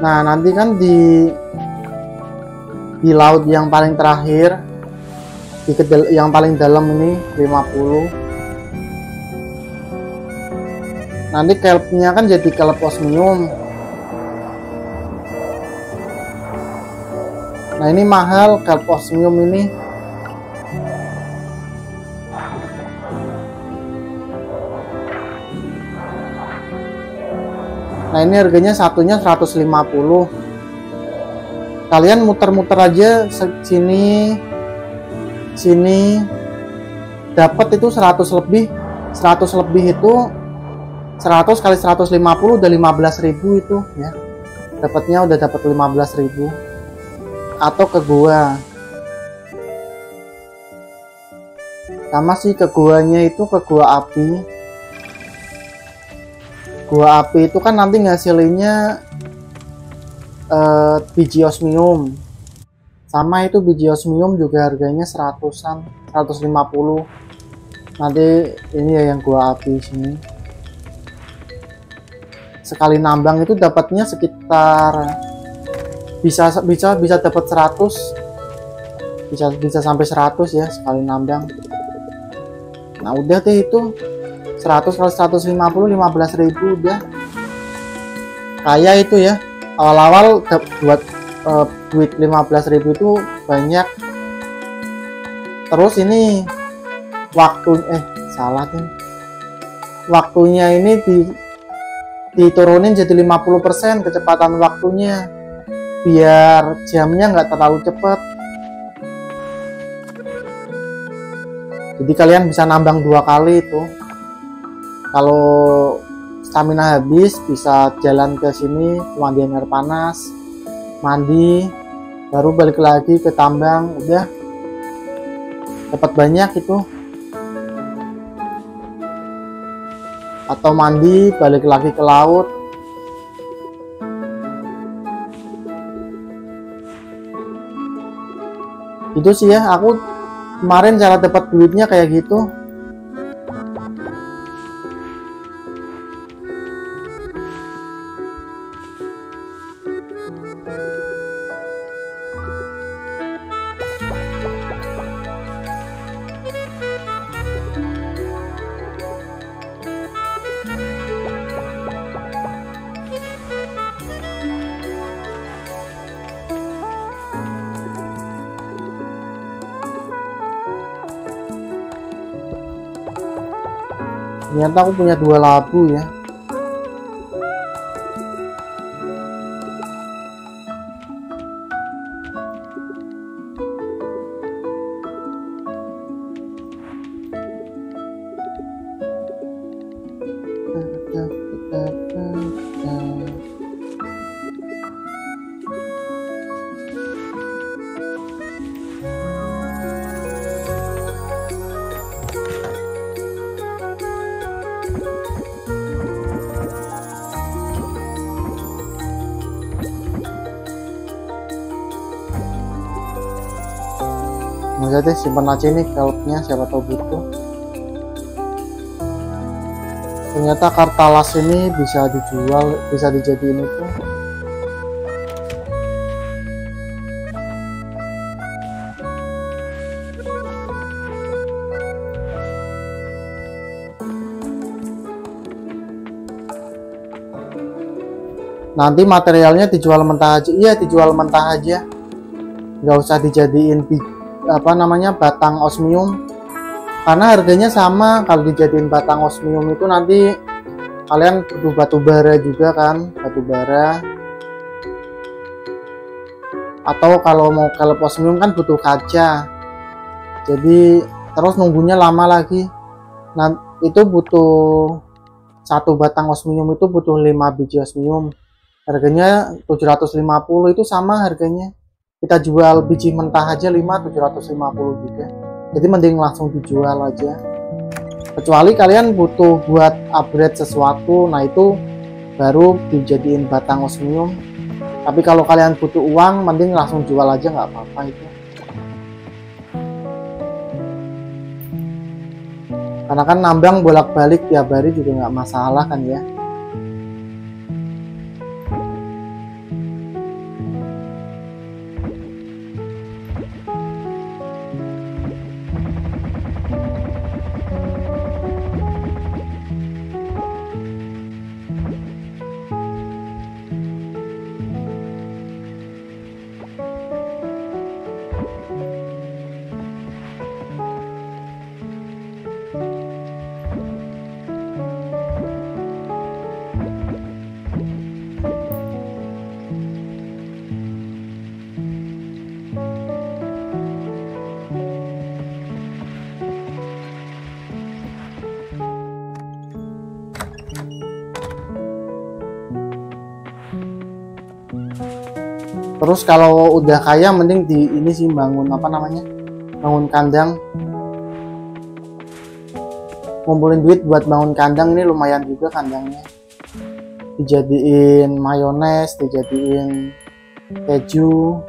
Nah, nanti kan di di laut yang paling terakhir, di kedel, yang paling dalam ini lima puluh. Nanti kelpnya kan jadi kelp osmium. Nah, ini mahal kelp osmium ini. Nah, ini harganya satunya seratus lima puluh. Kalian muter-muter aja sini sini, dapat itu seratus lebih. seratus lebih itu seratus kali seratus lima puluh udah lima belas ribu itu ya. Dapatnya udah dapat lima belas ribu. Atau ke gua. Sama sih ke guanya itu, ke gua api. Gua api itu kan nanti ngasilinnya uh, biji osmium. Sama itu biji osmium juga harganya seratusan, seratus lima puluh. Nanti ini ya yang gua api sini. Sekali nambang itu dapatnya sekitar bisa bisa bisa dapat seratus. Bisa bisa sampai seratus ya sekali nambang. Nah, udah deh itu. seratus kali seratus lima puluh, lima belas ribu udah kaya itu ya. Awal-awal buat uh, duit lima belas ribu itu banyak. Terus ini waktu eh salah nih. Waktunya ini di diturunin jadi lima puluh persen kecepatan waktunya biar jamnya nggak terlalu cepat. Jadi kalian bisa nambang dua kali itu. Kalau stamina habis bisa jalan ke sini, pemandian air panas, mandi, baru balik lagi ke tambang, udah dapat banyak itu. Atau mandi, balik lagi ke laut. Itu sih ya, aku kemarin cara dapat duitnya kayak gitu. Ternyata aku punya dua labu ya. Udah deh, simpan aja nih kelpnya, siapa tahu butuh. Ternyata kartalas ini bisa dijual, bisa dijadiin itu. Nanti materialnya dijual mentah aja. Iya, dijual mentah aja. Nggak usah dijadiin biji apa namanya batang osmium, karena harganya sama. Kalau dijadiin batang osmium itu nanti kalian butuh batu bara juga kan, batu bara. Atau kalau mau kelp osmium kan butuh kaca, jadi terus nunggunya lama lagi. Nah, itu butuh satu batang osmium itu butuh lima biji osmium, harganya tujuh ratus lima puluh. Itu sama harganya, kita jual biji mentah aja lima tujuh ratus lima puluh juga. Jadi mending langsung dijual aja. Kecuali kalian butuh buat upgrade sesuatu, nah itu baru dijadiin batang osmium. Tapi kalau kalian butuh uang, mending langsung jual aja, nggak apa-apa itu. Karena kan nambang bolak-balik tiap hari juga nggak masalah kan ya. Terus kalau udah kaya mending di ini sih, bangun apa namanya, bangun kandang, ngumpulin duit buat bangun kandang. Ini lumayan juga kandangnya, dijadiin mayones, dijadiin keju.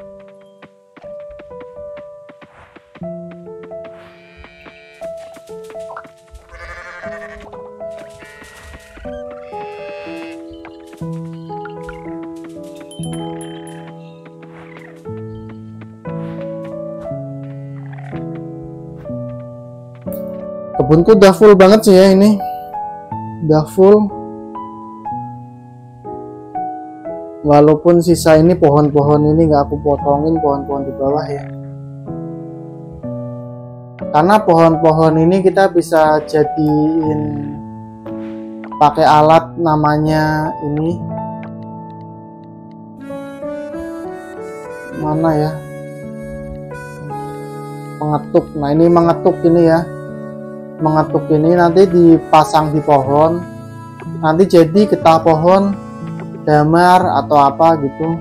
Kebunku udah full banget sih ya, ini udah full walaupun sisa ini pohon-pohon ini nggak aku potongin, pohon-pohon di bawah ya, karena pohon-pohon ini kita bisa jadiin pakai alat namanya ini, mana ya, pengetuk. Nah ini mengetuk ini ya, mengetuk ini nanti dipasang di pohon, nanti jadi getah pohon, damar atau apa gitu.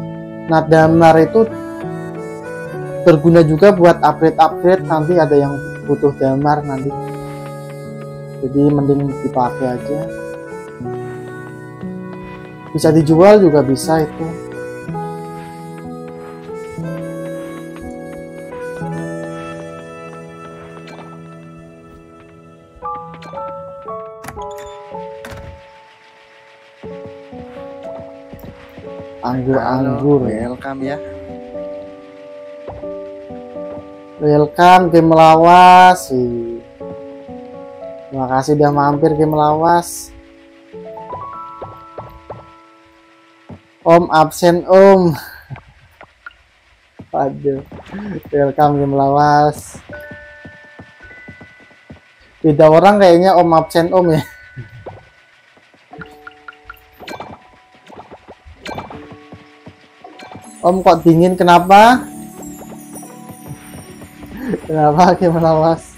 Nah damar itu berguna juga buat upgrade-upgrade, nanti ada yang butuh damar nanti, jadi mending dipakai aja. Bisa dijual juga bisa itu. Anggur-anggur, welcome ya, welcome game Lawas. Terima kasih udah mampir game Lawas. Om absen om. Waduh, welcome game Lawas. Beda orang kayaknya om absen om ya. Om kok dingin, kenapa? Kenapa game Lawas?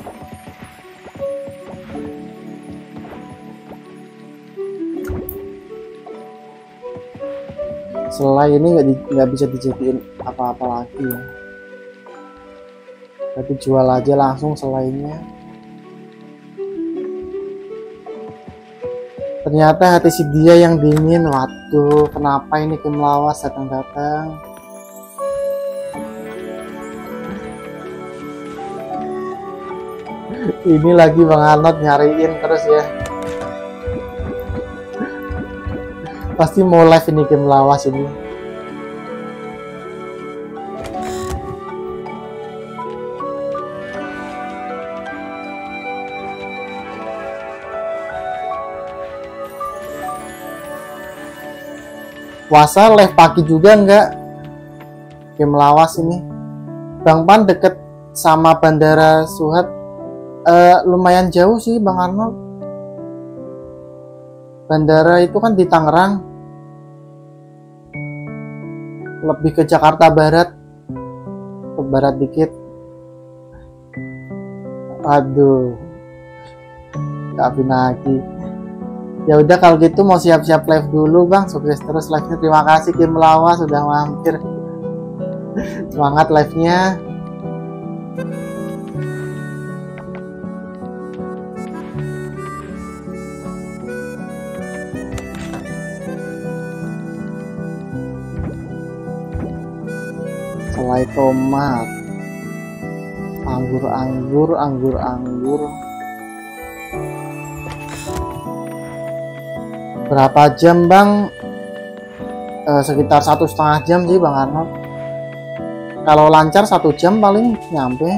Selai ini nggak di, nggak bisa dijadiin apa-apa lagi ya. Tapi jual aja langsung selainya. Ternyata hati si dia yang dingin. Waduh, kenapa ini game Lawas datang-datang? Ini lagi Bang Anot nyariin terus ya. Pasti mau live ini game Lawas ini. Puasa live pagi juga enggak? Game Lawas ini. Bang Pan deket sama Bandara Suhat. Uh, lumayan jauh sih Bang Arnold. Bandara itu kan di Tangerang, lebih ke Jakarta Barat, ke barat dikit. Aduh, tapi lagi. Ya udah kalau gitu mau siap-siap live dulu Bang, sukses terus live-nya. Terima kasih Kim Lawas sudah mampir. Semangat live-nya. mulai tomat, anggur, anggur, anggur, anggur. Berapa jam bang? Eh, sekitar satu setengah jam sih bang Arno. Kalau lancar satu jam paling nyampe.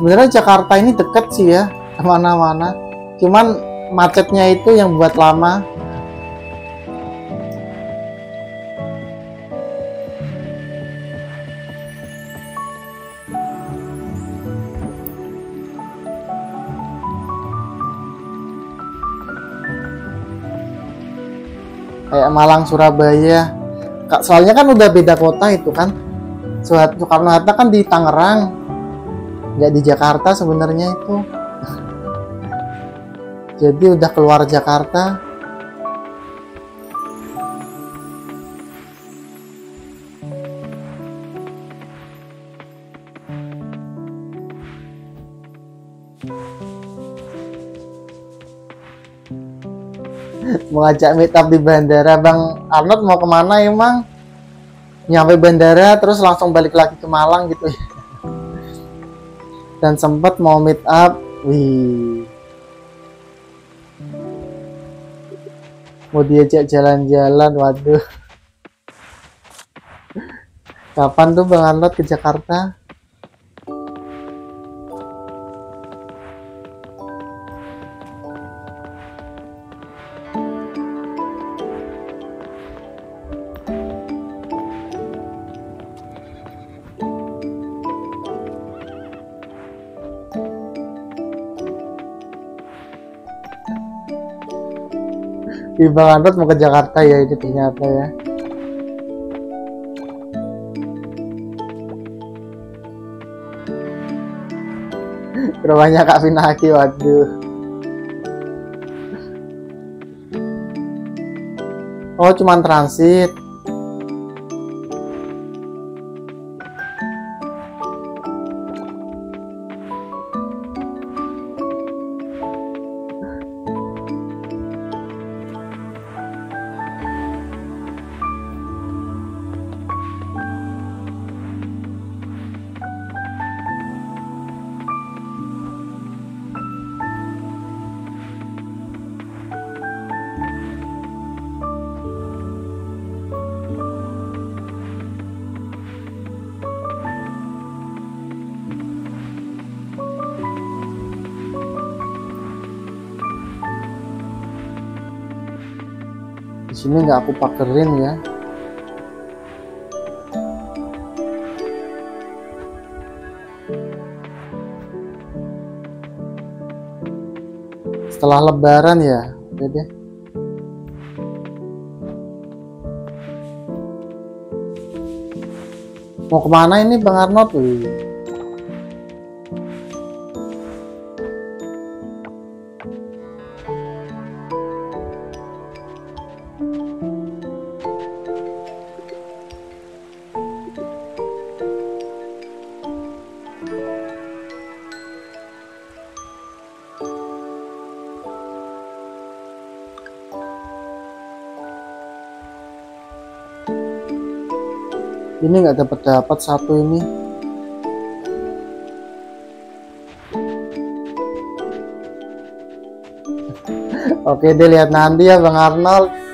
Sebenarnya Jakarta ini deket sih ya, kemana-mana. Cuman macetnya itu yang buat lama. Kayak Malang, Surabaya, soalnya kan udah beda kota itu kan. Soekarno-Hatta kan di Tangerang, nggak di Jakarta sebenarnya itu. Jadi udah keluar Jakarta. Mengajak meet up di bandara. Bang Arnold mau kemana emang? Nyampe bandara terus langsung balik lagi ke Malang gitu ya. Dan sempat mau meet up. Wih, mau diajak jalan-jalan. Waduh, kapan tuh Bang Arnold ke Jakarta? Di Bang Arnold mau ke Jakarta ya, itu ternyata ya. Rumahnya Kak Finaki, waduh. Oh, cuman transit. Ini nggak aku pakerin ya. Setelah Lebaran ya, udah deh. Mau kemana ini Bang Arnold? Wih. Ini nggak dapat dapat satu ini. Oke deh, lihat nanti ya Bang Arnold.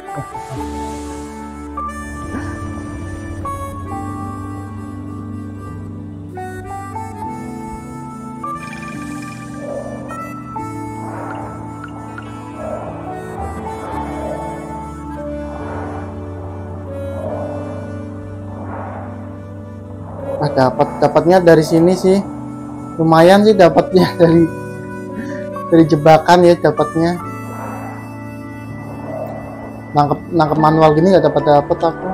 Dapat dapatnya dari sini sih, lumayan sih dapatnya dari dari jebakan ya, dapatnya nangkep nangkep manual gini nggak dapat dapat aku.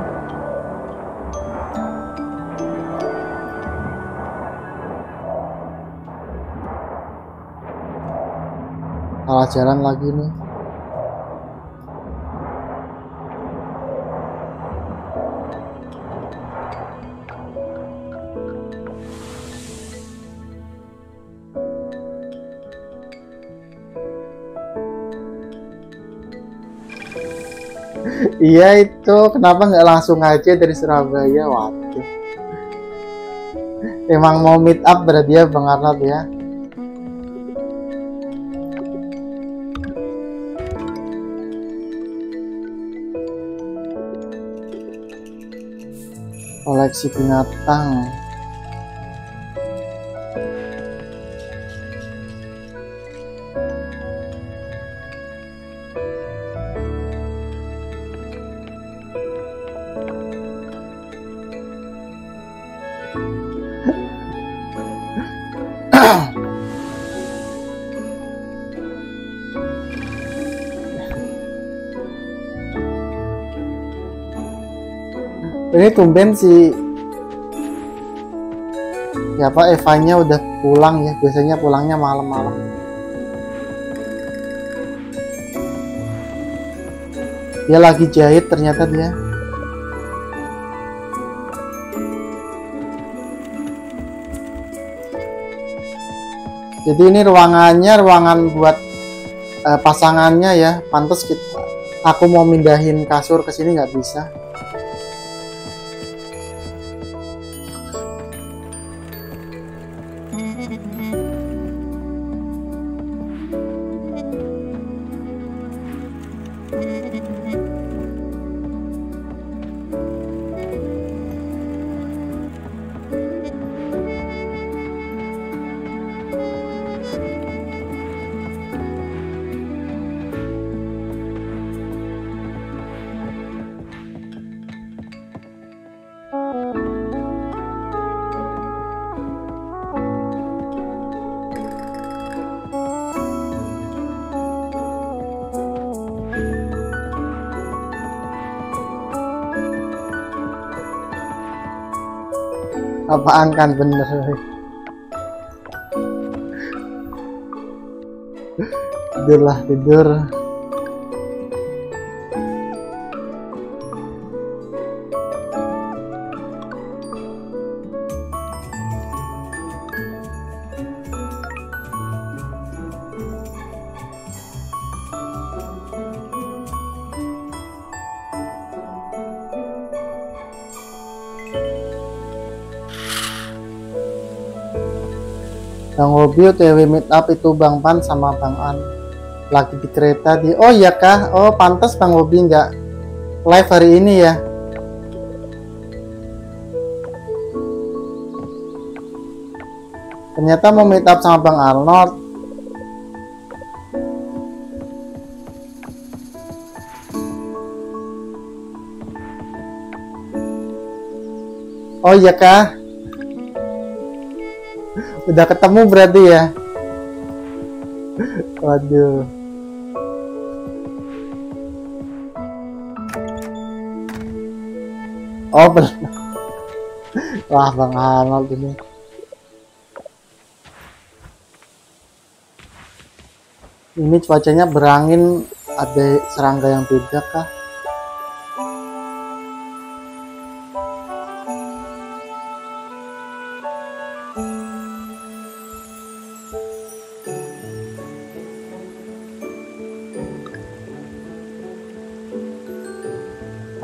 Salah jalan lagi nih. Iya itu, kenapa nggak langsung aja dari Surabaya? Waduh. Emang mau meet up berarti ya Bang Arnab ya. Koleksi binatang. Ini tumben si ya Pak Evanya udah pulang ya, biasanya pulangnya malam-malam. Dia lagi jahit ternyata dia. Jadi ini ruangannya ruangan buat uh, pasangannya ya. Pantes kita aku mau mindahin kasur ke sini nggak bisa. Apaan kan bener. Tidurlah tidur. Bang Hobi O T W meet up itu Bang Pan sama Bang An lagi di kereta di. Oh iya kah? Oh pantas Bang Hobi nggak live hari ini ya. Ternyata mau meet up sama Bang Arnold. Oh iya kah? Udah ketemu berarti ya. Waduh. Oh pernah. Wah Bang Arnold ini. Ini cuacanya berangin. Ada serangga yang tidak kah?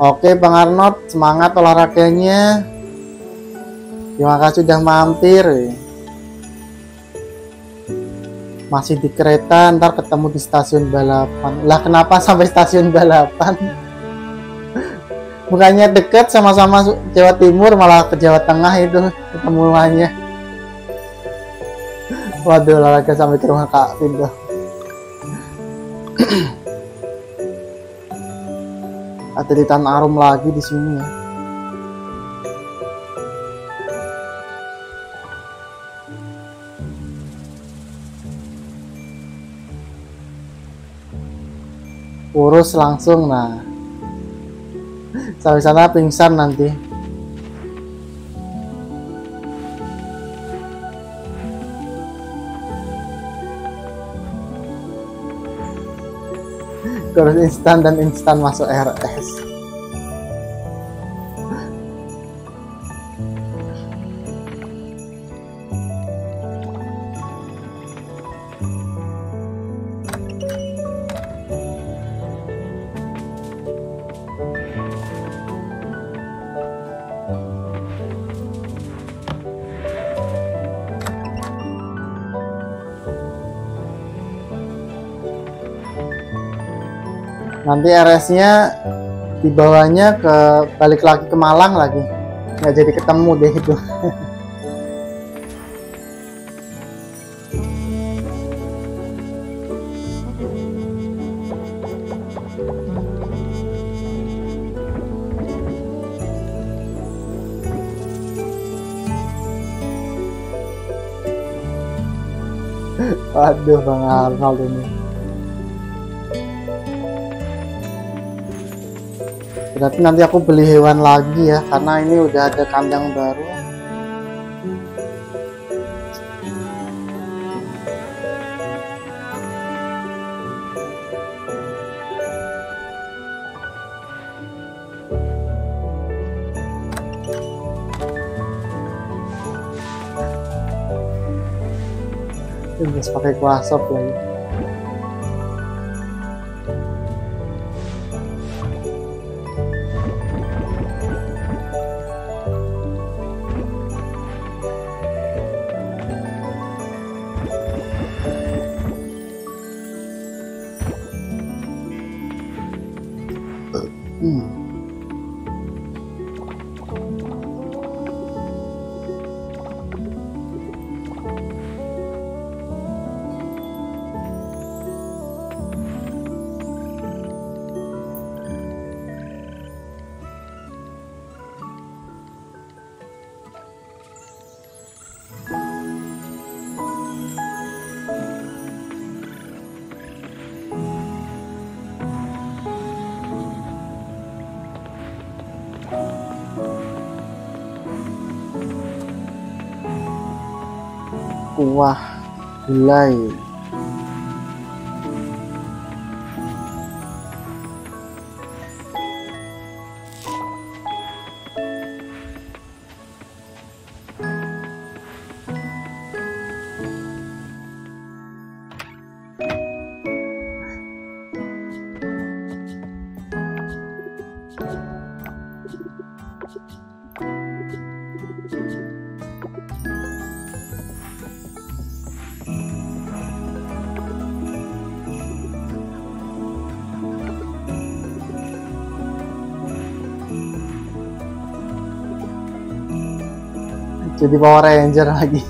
Oke Bang Arnold, semangat olahraganya. Terima kasih sudah mampir. Masih di kereta, ntar ketemu di stasiun balapan. Lah kenapa sampai stasiun balapan? Bukannya dekat sama-sama Jawa Timur, malah ke Jawa Tengah itu ketemuannya. Waduh, olahraga sampai ke rumah Kak Findo. Ada di Tanah Arum lagi di sini ya. Urus langsung nah. Sampai sana pingsan nanti. Terus instan dan instan masuk R S. Nanti R S-nya dibawanya ke balik lagi ke Malang lagi. Nggak jadi ketemu deh itu. Aduh, Bang Arnold ini. Berarti nanti aku beli hewan lagi ya, karena ini udah ada kandang baru. Terus pakai kuasop lagi. Hmm. Wah, gulai. Jadi Power Ranger lagi.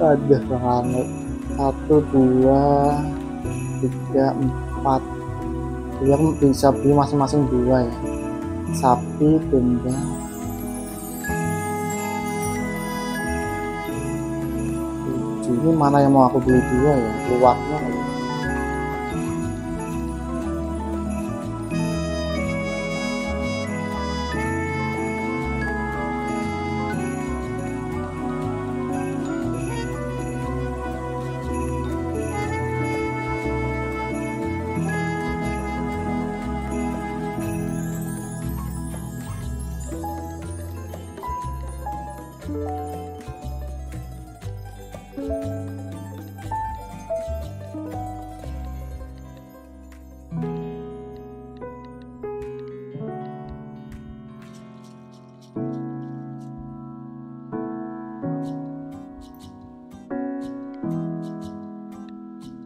Aduh, banget. Satu, dua, tiga, empat. Dia bisa beli masing-masing dua ya. Sapi, tunggang. Ini mana yang mau aku beli dua ya? Luwaknya.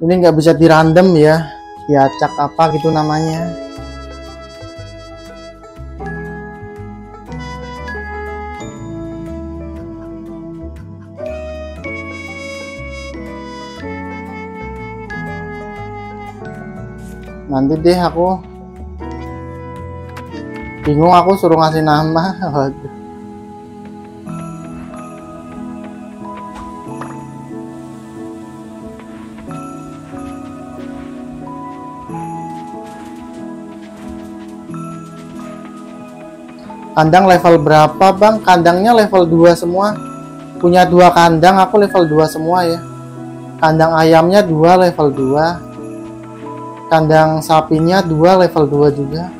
Ini nggak bisa di random ya, diacak apa gitu namanya. Nanti deh aku bingung, aku suruh ngasih nama. Waduh. Kandang level berapa Bang? Kandangnya level dua semua. Punya dua kandang, aku level dua semua ya. Kandang ayamnya dua level dua. Kandang sapinya dua level dua juga.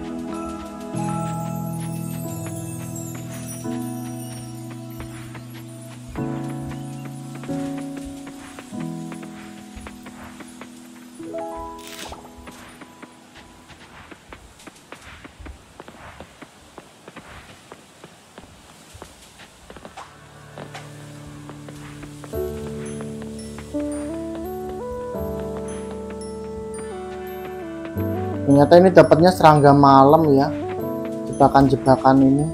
Thank you. Ternyata ini dapatnya serangga malam ya, jebakan-jebakan ini.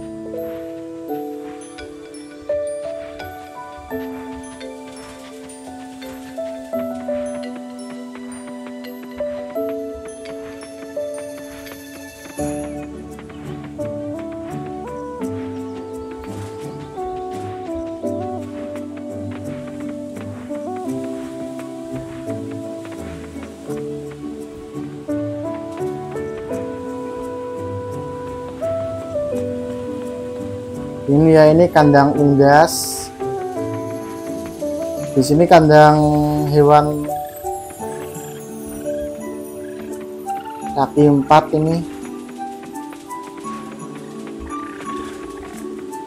Ini ya, ini kandang unggas. Di sini kandang hewan kaki empat ini.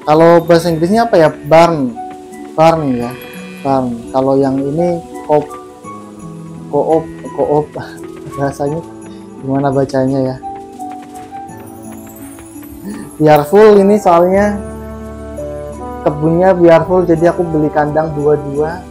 Kalau bahasa Inggrisnya apa ya? Barn, barn ya, barn. Kalau yang ini koop, koop, koop. Bahasanya gimana bacanya ya? Biar full ini soalnya. Kebunnya biar full, jadi aku beli kandang dua-dua.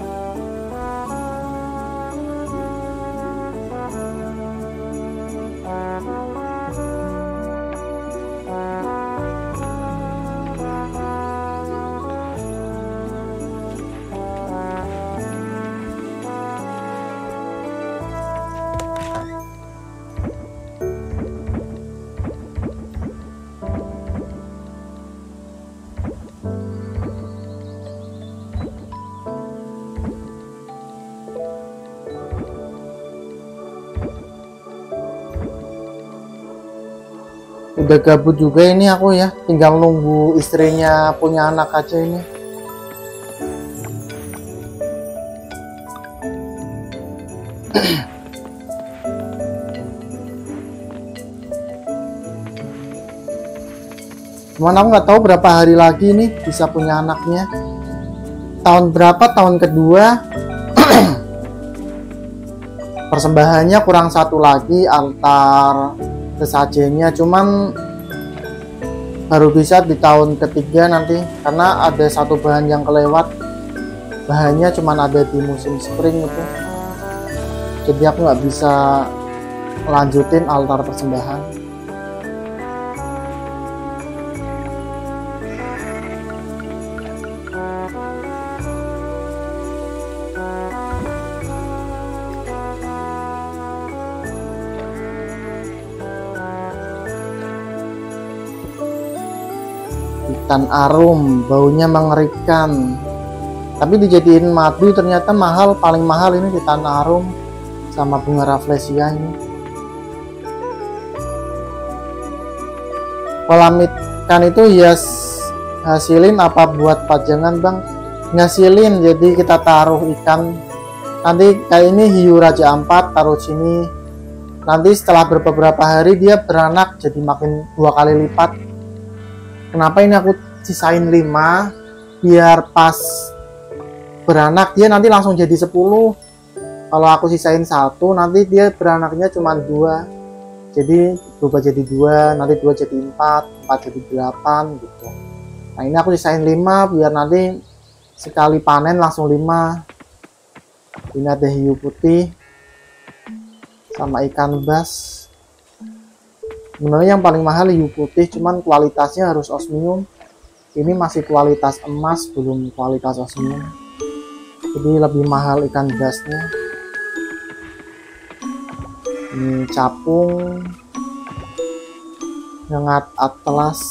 Udah gabut juga ini aku ya, tinggal nunggu istrinya punya anak aja ini. Cuman aku nggak tahu berapa hari lagi nih bisa punya anaknya. Tahun berapa? Tahun kedua. Persembahannya kurang satu lagi, altar sesajennya, cuman baru bisa di tahun ketiga nanti karena ada satu bahan yang kelewat. Bahannya cuman ada di musim spring itu, jadi aku nggak bisa lanjutin altar persembahan. Ikan arum baunya mengerikan, tapi dijadiin madu ternyata mahal. Paling mahal ini ikan arum sama bunga rafflesia ini. Kolam ikan itu hias hasilin apa buat pajangan bang? Ngasilin, jadi kita taruh ikan nanti kayak ini, hiu raja ampat taruh sini, nanti setelah beberapa hari dia beranak jadi makin dua kali lipat. Kenapa ini aku sisain lima, biar pas beranak dia nanti langsung jadi sepuluh. Kalau aku sisain satu nanti dia beranaknya cuma dua, jadi berubah jadi dua, nanti dua jadi empat, empat jadi delapan gitu. Nah ini aku sisain lima biar nanti sekali panen langsung lima. Ini ada hiu putih sama ikan bass. Sebenarnya yang paling mahal hiu putih, cuman kualitasnya harus osmium. Ini masih kualitas emas, belum kualitas osmium, jadi lebih mahal ikan gasnya. Ini capung, ngengat atlas,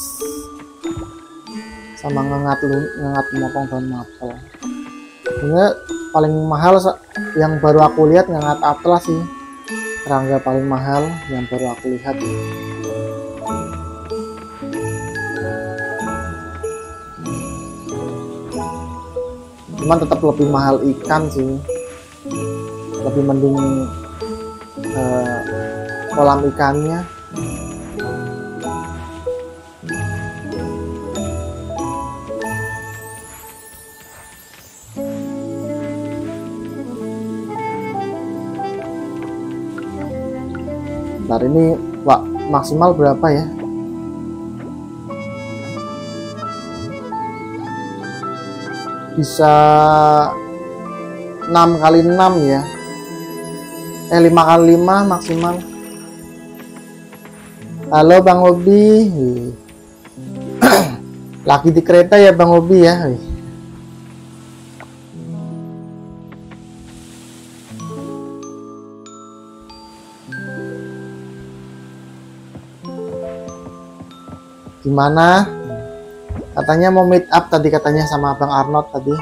sama ngengat ngengat motong daun mapel. Ini paling mahal yang baru aku lihat ngengat atlas sih, serangga paling mahal yang baru aku lihat. Cuman tetap lebih mahal ikan sih, lebih mending eh, kolam ikannya. Ntar ini wak, maksimal berapa ya? Bisa enam kali enam ya, eh lima kali lima maksimal. Halo Bang Obi. Lagi di kereta ya Bang Obi ya. Gimana? Katanya mau meet up tadi katanya sama Bang Arnold tadi.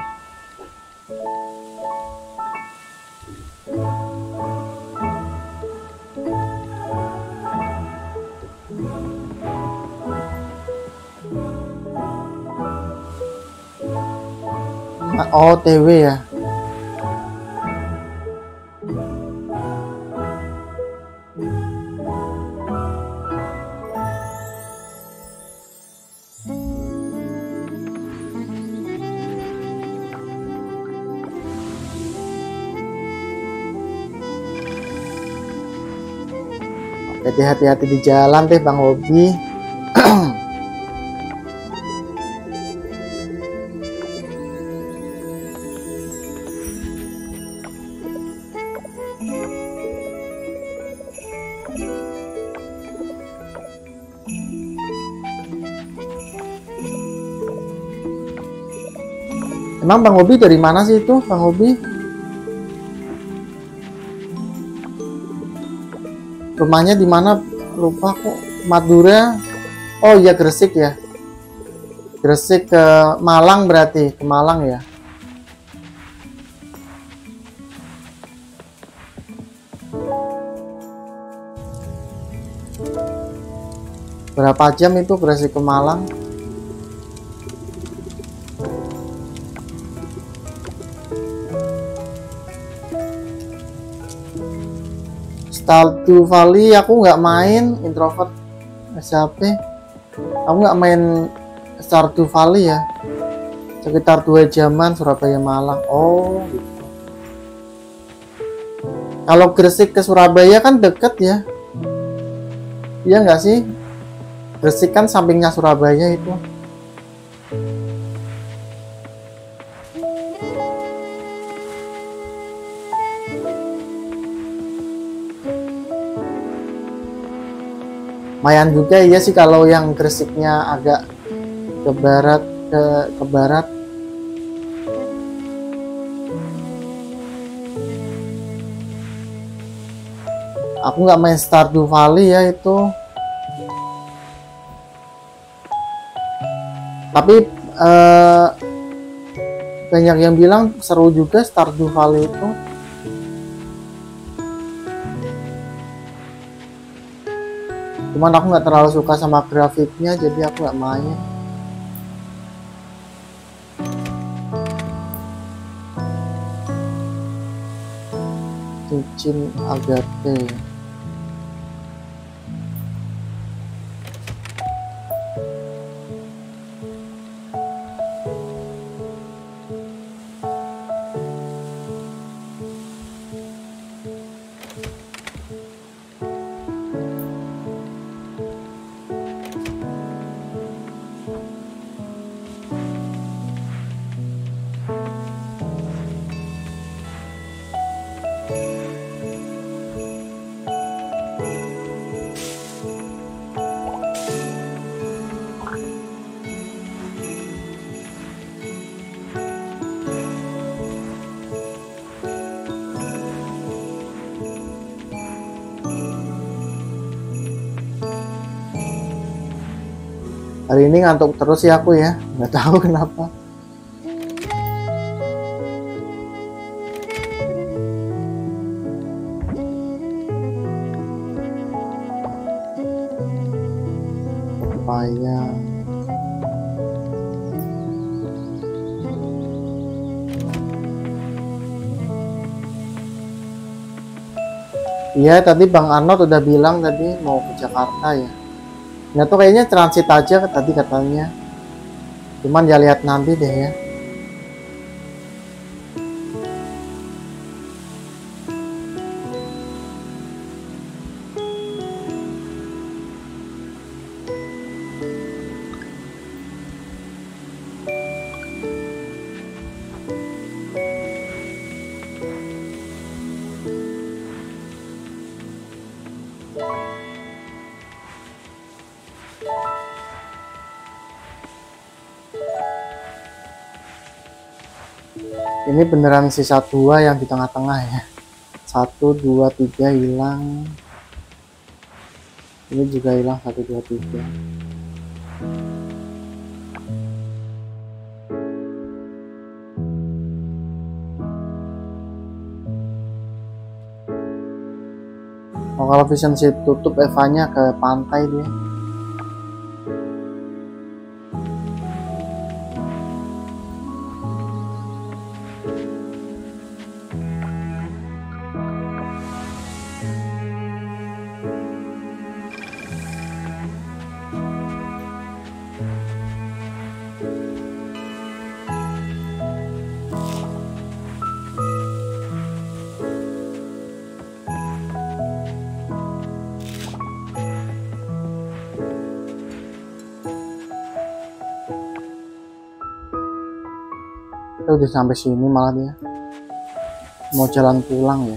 Oh, T W ya. Jadi hati-hati di jalan deh Bang Obi. Emang Bang Obi dari mana sih itu, Bang Obi? Rumahnya di mana? Lupa kok. Madura. Oh iya Gresik ya. Gresik ke Malang berarti, ke Malang ya. Berapa jam itu Gresik ke Malang? Stardew Valley aku nggak main, introvert S H P. Aku nggak main Stardew Valley ya. Sekitar dua jaman Surabaya Malang. Oh. Kalau Gresik ke Surabaya kan deket ya. Iya nggak sih? Gresik kan sampingnya Surabaya itu. Lumayan juga ya sih kalau yang Gresiknya agak ke barat ke, ke barat. Aku nggak main Stardew Valley ya itu. Tapi eh, banyak yang bilang seru juga Stardew Valley itu. Cuman aku nggak terlalu suka sama grafiknya, jadi aku nggak main. Cincin agate. Hari ini ngantuk terus ya aku ya, nggak tahu kenapa. Pepaya. Iya tadi Bang Arnold udah bilang tadi mau ke Jakarta ya. Nah tuh kayaknya transit aja tadi katanya. Cuman ya lihat nanti deh ya. Ini beneran sisa dua yang di tengah-tengah ya. Satu, dua, tiga hilang. Ini juga hilang, satu, dua, tiga. Oh, kalau vision sih tutup, Evanya ke pantai dia. Udah sampai sini malah dia mau jalan pulang ya.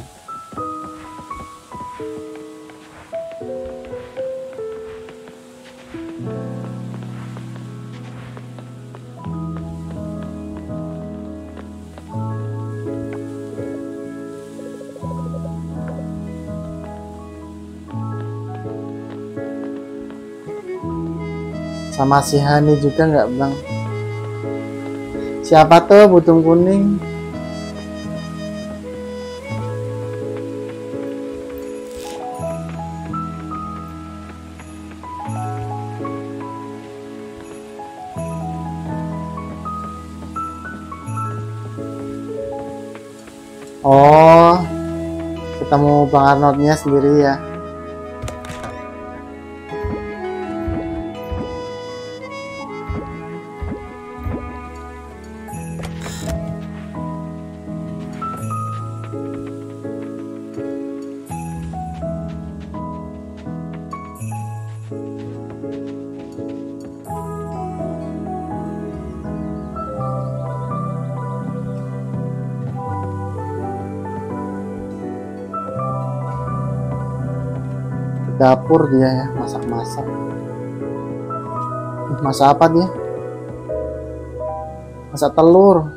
Sama si Hani juga nggak bilang siapa tuh Butung Kuning? Oh, ketemu Bang Arnold-nya sendiri ya. Dapur dia ya, masak-masak. Masak apa dia? Masak telur.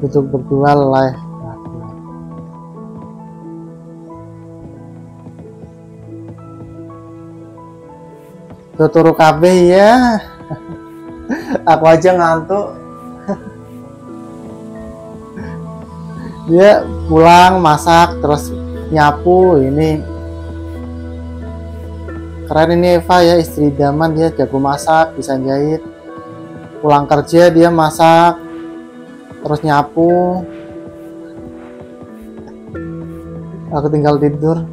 Untuk berdua live. Tuturu kabeh ya. Aku aja ngantuk. Dia pulang masak terus nyapu ini. Keren ini Eva ya, istri idaman, dia jago masak, bisa jahit. Pulang kerja dia masak. Terus nyapu, aku tinggal tidur.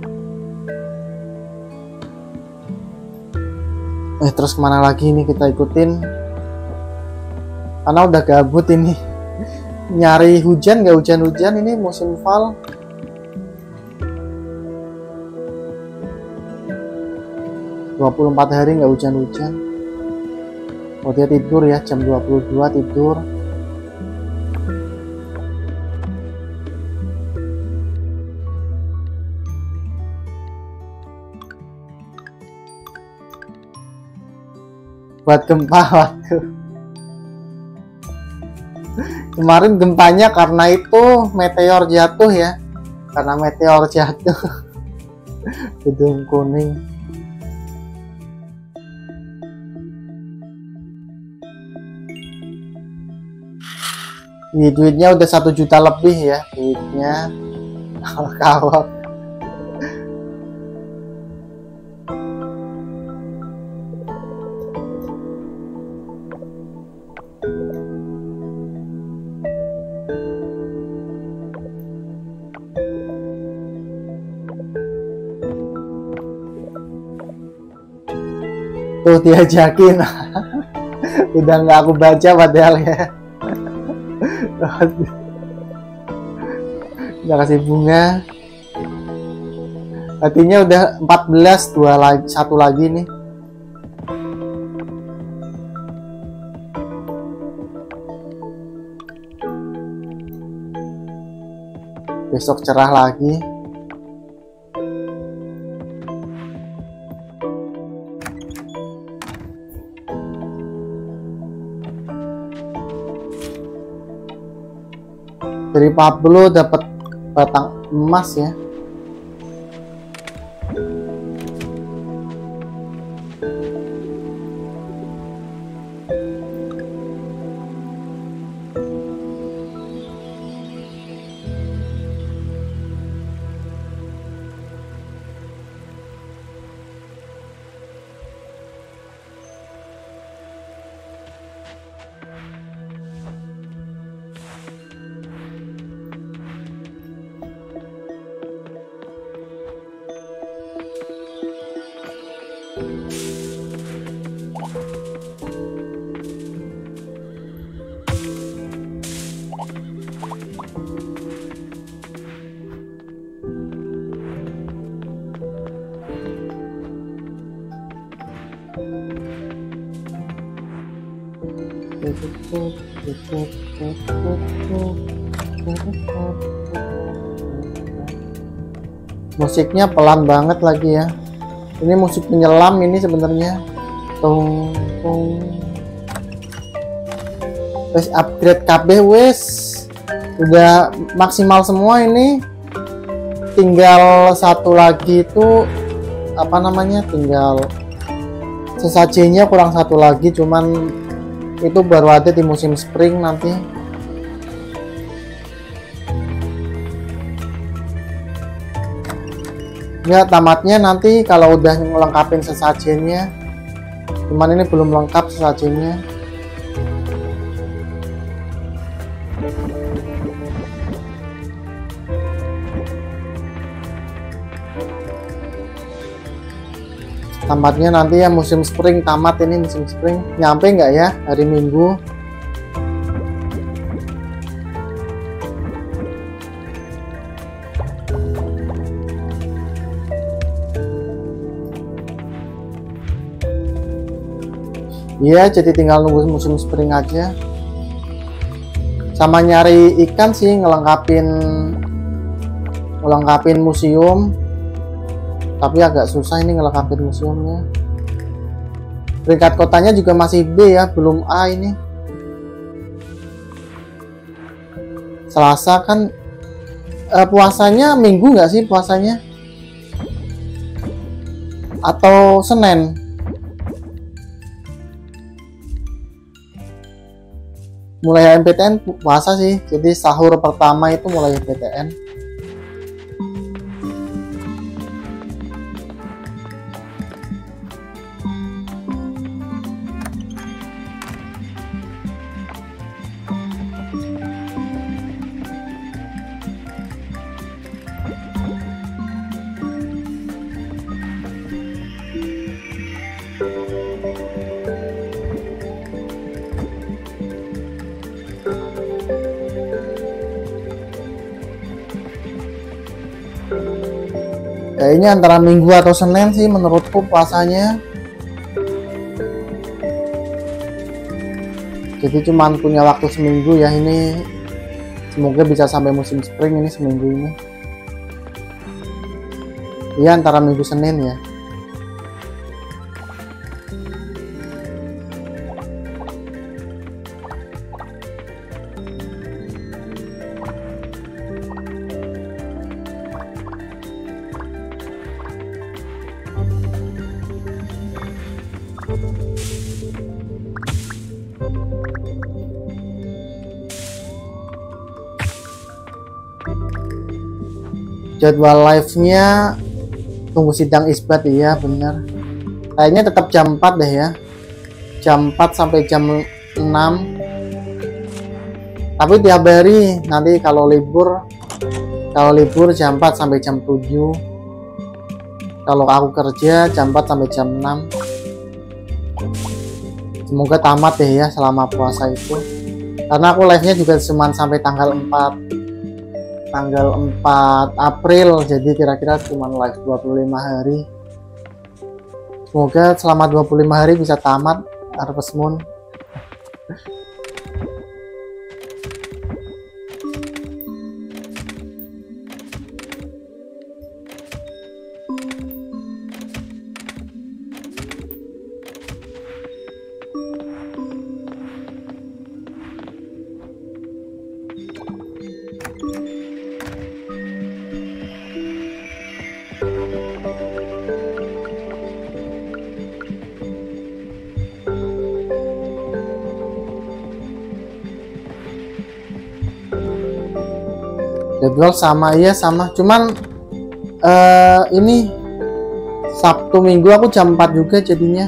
Eh terus kemana lagi ini kita ikutin? Karena udah gabut ini, nyari hujan nggak hujan-hujan ini musim fall. dua puluh empat hari nggak hujan-hujan. Oh dia tidur ya jam dua puluh dua tidur. Buat gempa waktu kemarin gempanya karena itu meteor jatuh ya, karena meteor jatuh. Gedung kuning ini duitnya udah satu juta lebih ya duitnya. Kalau tuh diajakin udah nggak aku baca padahal ya. Udah kasih bunga. Artinya udah empat belas, dua lagi, satu lagi nih. Besok cerah lagi. Dari Pablo dapat batang emas ya. Musiknya pelan banget lagi ya. Ini musik menyelam ini sebenarnya. Tung tung. Terus upgrade K B wes. Udah maksimal semua ini. Tinggal satu lagi itu apa namanya? Tinggal sesajinya kurang satu lagi, cuman itu baru ada di musim spring nanti. Ya, tamatnya nanti kalau udah melengkapin sesajennya, cuman ini belum lengkap sesajennya. Tamatnya nanti ya musim spring, tamat ini musim spring. Nyampe nggak ya hari Minggu? Iya, jadi tinggal nunggu musim spring aja. Sama nyari ikan sih, ngelengkapin ngelengkapin museum. Tapi agak susah ini ngelengkapin museumnya. Peringkat kotanya juga masih B ya, belum A ini. Selasa kan eh, puasanya Minggu nggak sih puasanya? Atau Senin? Mulai M P T N puasa sih, jadi sahur pertama itu mulai M P T N. Kayaknya antara Minggu atau Senin sih menurutku puasanya. Jadi cuman punya waktu seminggu ya ini. Semoga bisa sampai musim spring ini seminggu ini. Iya antara Minggu Senin ya. Jadwal live-nya tunggu sidang isbat, iya bener. Kayaknya tetap jam empat deh ya, jam empat sampai jam enam. Tapi tiap hari nanti kalau libur, kalau libur jam empat sampai jam tujuh. Kalau aku kerja jam empat sampai jam enam. semoga tamat deh ya selama puasa itu, karena aku live nya juga cuma sampai tanggal empat tanggal empat April, jadi kira-kira cuma live dua puluh lima hari. Semoga selama dua puluh lima hari bisa tamat Harvest Moon. Deadlock sama iya sama, cuman uh, ini Sabtu Minggu aku jam empat juga jadinya.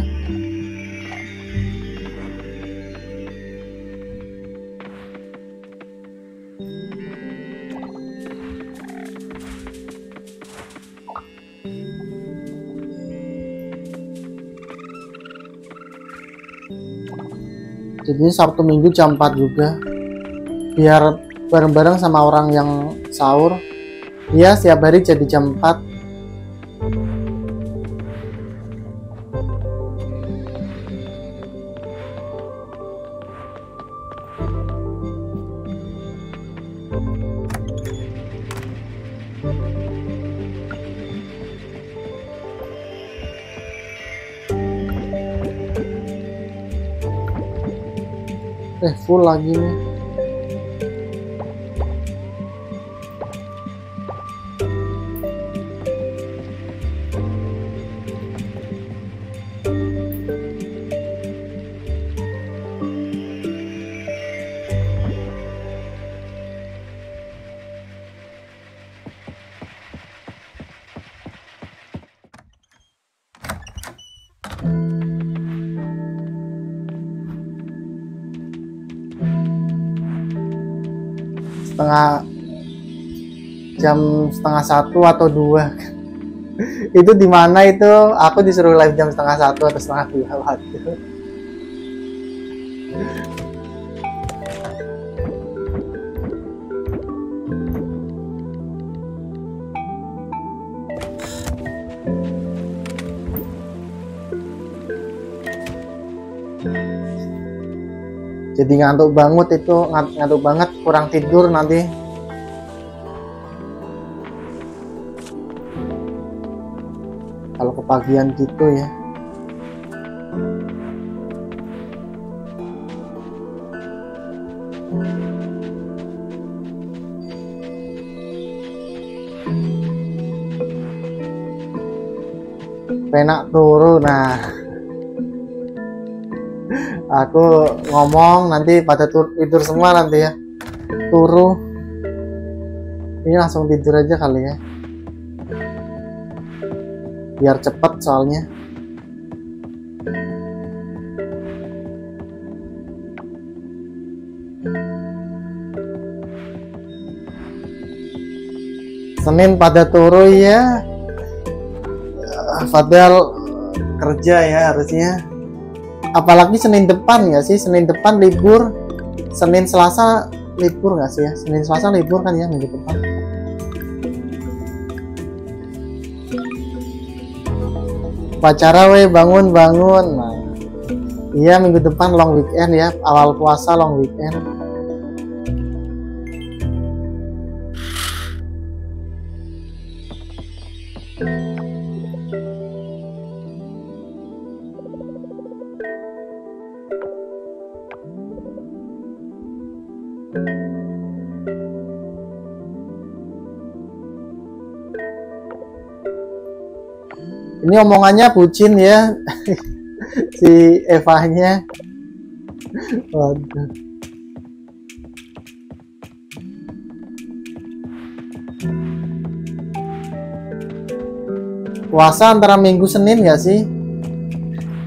Jadi Sabtu Minggu jam empat juga, biar bareng-bareng sama orang yang sahur. Iya, setiap hari jadi jam empat. Eh, full lagi nih. Jam setengah satu atau dua itu dimana itu aku disuruh live jam setengah satu atau setengah dua waktu. Jadi ngantuk banget itu, ngantuk banget, kurang tidur nanti. Kalau kepagian gitu ya. Penak turun, nah. Aku ngomong nanti pada tidur semua nanti ya, turu ini langsung tidur aja kali ya, biar cepet soalnya. Senin pada turu ya, padahal kerja ya harusnya. Apalagi Senin depan nggak sih? Senin depan libur, Senin Selasa libur nggak sih ya? Senin Selasa libur kan ya minggu depan. Pacara weh, bangun bangun. Nah, iya minggu depan long weekend ya, awal puasa long weekend. Ini omongannya bucin ya, si Evanya. Waduh. Puasa antara Minggu Senin nggak sih?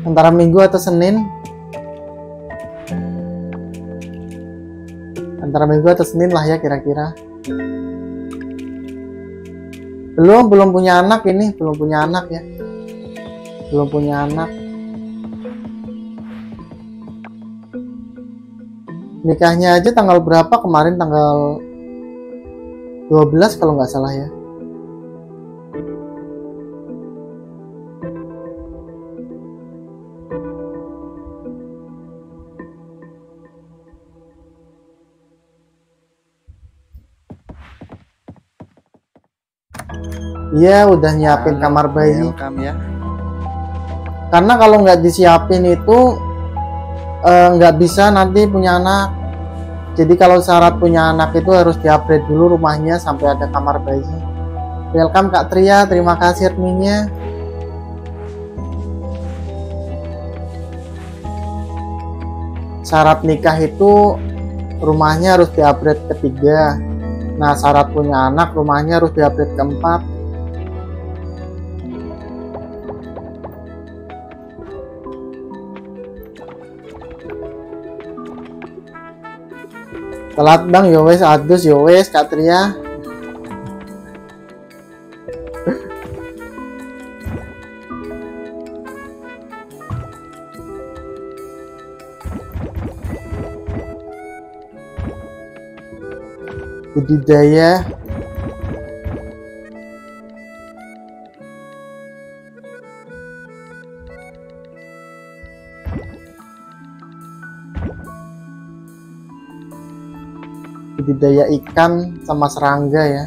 Antara Minggu atau Senin? Antara Minggu atau Senin lah ya kira-kira. Belum belum punya anak ini, belum punya anak ya. belum punya anak Nikahnya aja tanggal berapa kemarin, tanggal dua belas kalau nggak salah ya. Iya, udah nyiapin Halo, kamar bayi. Welcome, ya. Karena kalau nggak disiapin itu nggak eh, bisa nanti punya anak. Jadi kalau syarat punya anak itu harus diupgrade dulu rumahnya sampai ada kamar bayi. Welcome Kak Tria, terima kasih adminnya. Syarat nikah itu rumahnya harus diupgrade ketiga. Nah, syarat punya anak rumahnya harus diupgrade keempat. Telat bang, yowes, adus, yowes, Kak Tria. Budidaya. Budidaya ikan sama serangga ya.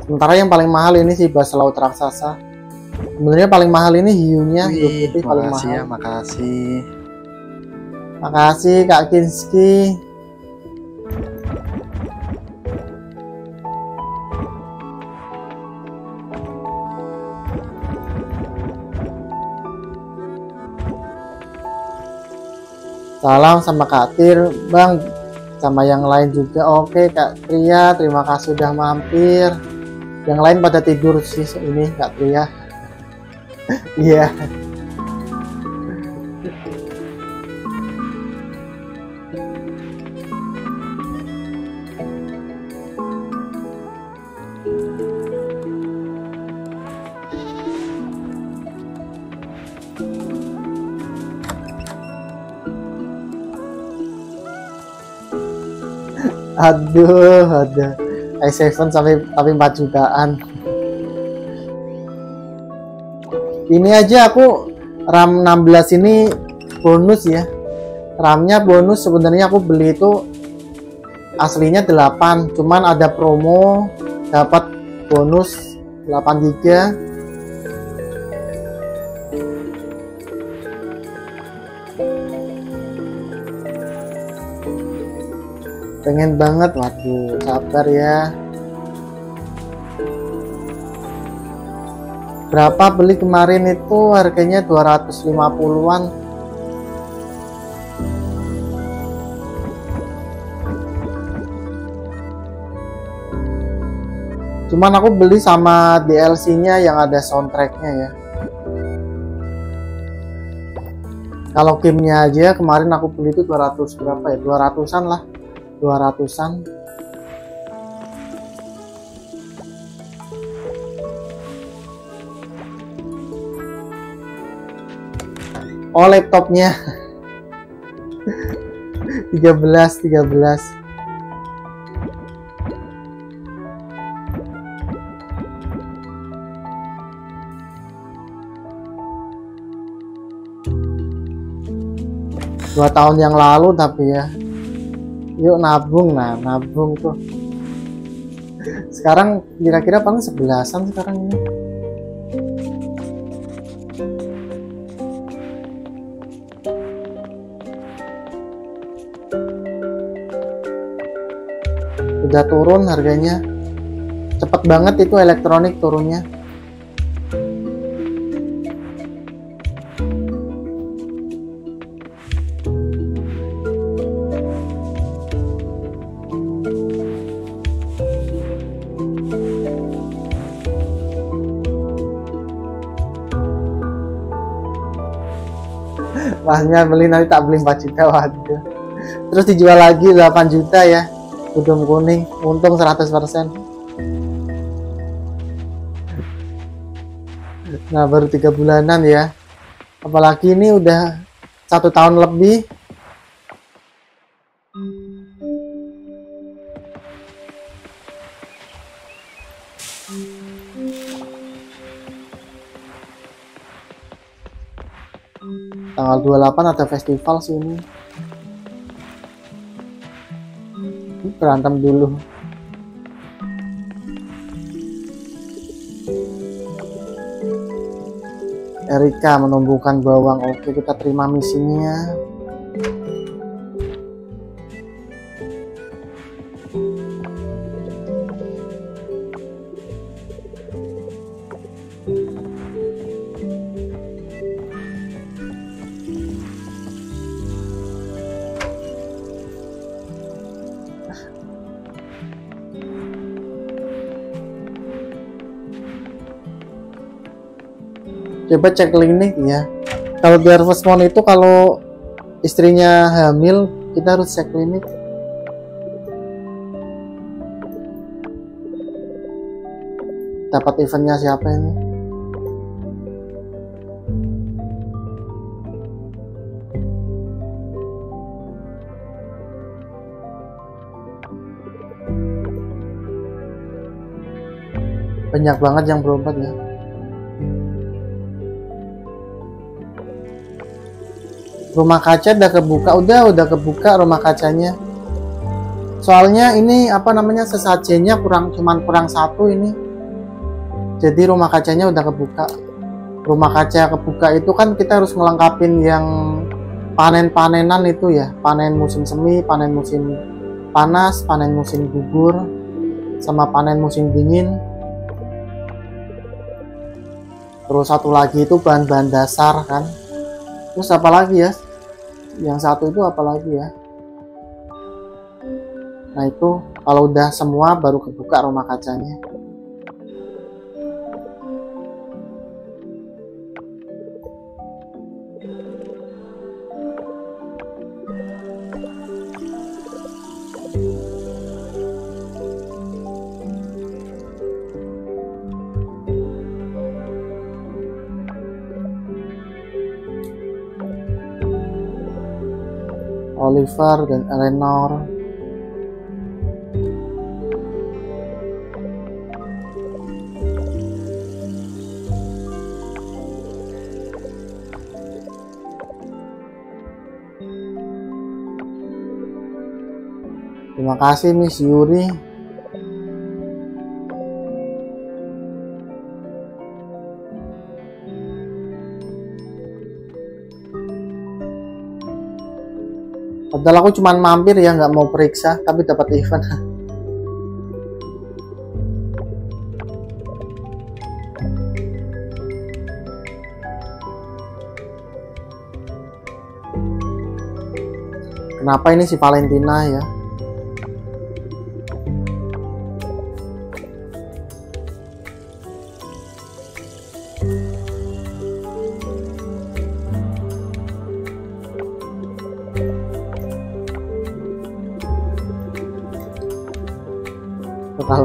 Sementara yang paling mahal ini sih basa laut raksasa. Sebenarnya paling mahal ini hiunya, hiu putih paling mahal. Ya, makasih. Makasih Kak Kinski. Salam sama Kak Tir, Bang, sama yang lain juga. Oke Kak Tria, terima kasih udah mampir. Yang lain pada tidur sih ini Kak Tria. Iya. Aduh, ada i tujuh sampai tapi empat jutaan. Ini aja aku RAM enam belas ini bonus ya. RAM-nya bonus, sebenarnya aku beli itu aslinya delapan, cuman ada promo dapat bonus delapan giga. Pengen banget, waduh, sabar ya. Berapa beli kemarin itu harganya dua ratus lima puluhan. Cuman aku beli sama D L C-nya yang ada soundtracknya ya. Kalau gamenya aja kemarin aku beli itu dua ratus berapa ya, dua ratusan lah. dua ratusan. Oh, laptopnya tiga belas tiga belas. dua tahun yang lalu tapi ya. Yuk nabung, nah nabung tuh. Sekarang kira-kira paling sebelasan sekarang ini. Udah turun harganya. Cepet banget itu elektronik turunnya. Wahnya beli nanti tak beli empat juta, waduh. Terus dijual lagi delapan juta ya. Udung kuning, untung seratus persen. Nah, baru tiga bulanan ya. Apalagi ini udah satu tahun lebih. Tanggal dua puluh delapan ada festival sini. Berantem dulu. Erika menumbuhkan bawang. Oke, kita terima misinya. Coba cek link nih ya. Kalau di Harvest Moon itu kalau istrinya hamil kita harus cek klinik. Dapat eventnya siapa ini? Banyak banget yang berobat ya. Rumah kaca udah kebuka, udah udah kebuka rumah kacanya. Soalnya ini apa namanya sesajennya kurang, cuman kurang satu ini. Jadi rumah kacanya udah kebuka. Rumah kaca kebuka itu kan kita harus melengkapin yang panen-panenan itu ya, panen musim semi, panen musim panas, panen musim gugur, sama panen musim dingin. Terus satu lagi itu bahan-bahan dasar kan. Terus apa lagi ya? Yang satu itu apalagi ya? Nah itu kalau udah semua baru kebuka rumah kacanya. Oliver dan Eleanor. Terima kasih Miss Yuri. Padahal aku cuman mampir ya, nggak mau periksa, tapi dapat event. Kenapa ini si Valentina ya? Total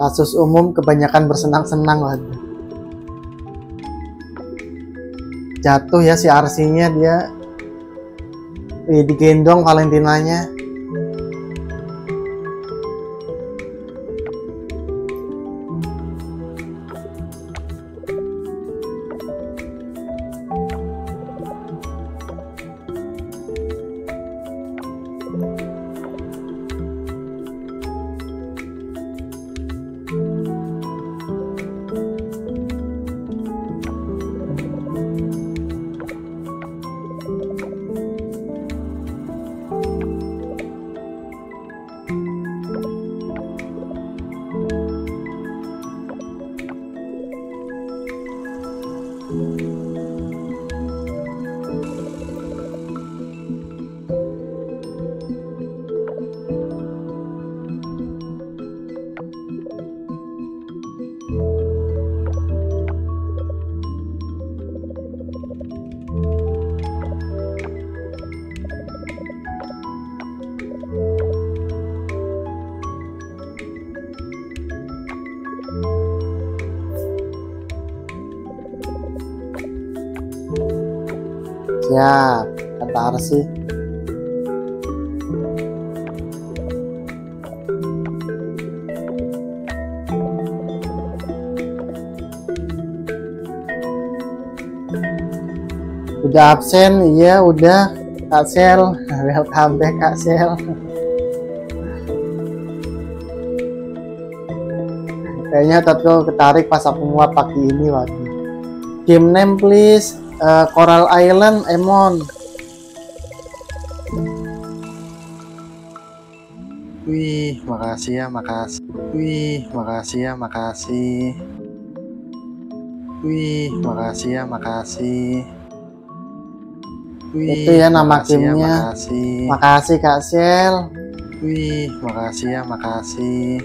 Kasus umum kebanyakan bersenang-senang lah. Jatuh ya si R C-nya dia. Eh, digendong Valentinanya. siap. Kentar sih. Udah absen, iya udah. Kak Sel, welcome back Kak Sel. Kayaknya tetap ketarik pas aku nguap pagi ini lagi. Game name please, uh, Coral Island, Emon. Wih, makasih ya, makasih. Wih, makasih ya, makasih. Wih, makasih ya, makasih. Wih, itu ya nama gamenya. Makasih. Makasih Kak Sel. Wih, makasih ya, makasih.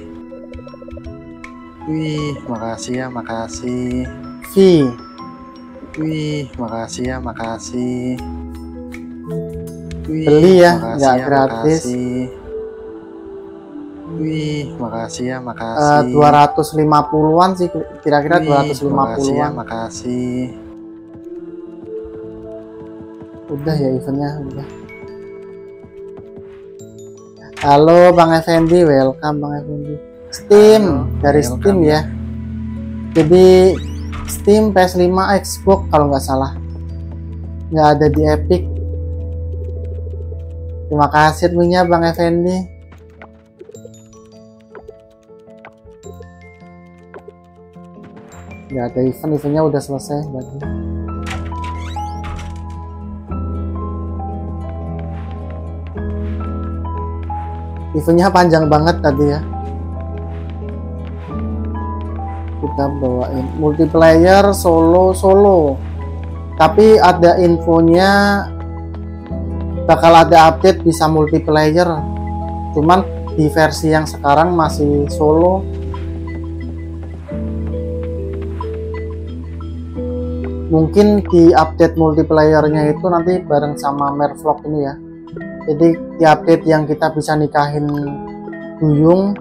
Wih, makasih ya, makasih. Si. Wih, makasih ya, makasih. Wih, beli ya, nggak ya, gratis. Makasih. Wih, makasih ya, makasih. Uh, dua ratus lima puluhan sih, kira-kira dua ratus lima puluhan. Makasih ya, makasih. Udah ya eventnya udah. Halo Bang Effendi, welcome Bang Effendi. Steam halo, dari welcome. Steam ya. Jadi Steam, P S lima, Xbox kalau nggak salah. Nggak ada di Epic. Terima kasih punya Bang Effendi. Nggak ada event, eventnya udah selesai berarti. Eventnya panjang banget tadi ya. Kita bawain multiplayer solo solo. Tapi ada infonya bakal ada update bisa multiplayer. Cuman di versi yang sekarang masih solo. Mungkin di update multiplayernya itu nanti bareng sama Mervlog ini ya. Jadi di update yang kita bisa nikahin duyung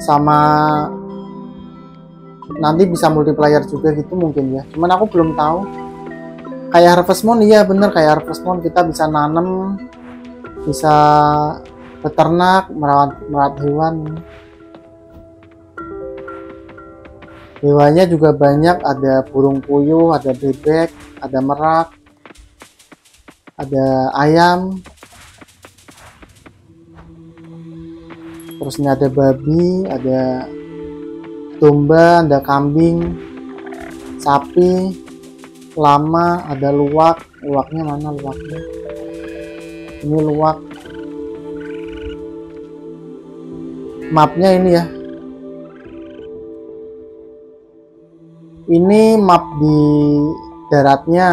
sama nanti bisa multiplayer juga gitu mungkin ya. Cuman aku belum tahu. Kayak Harvest Moon, iya bener kayak Harvest Moon kita bisa nanam, bisa peternak, merawat merawat hewan. Hewannya juga banyak, ada burung puyuh, ada bebek, ada merak. Ada ayam, terus ini ada babi, ada domba, ada kambing, sapi, lama, ada luwak. Luwaknya mana luwaknya? Ini luwak. Mapnya ini ya. Ini map di daratnya.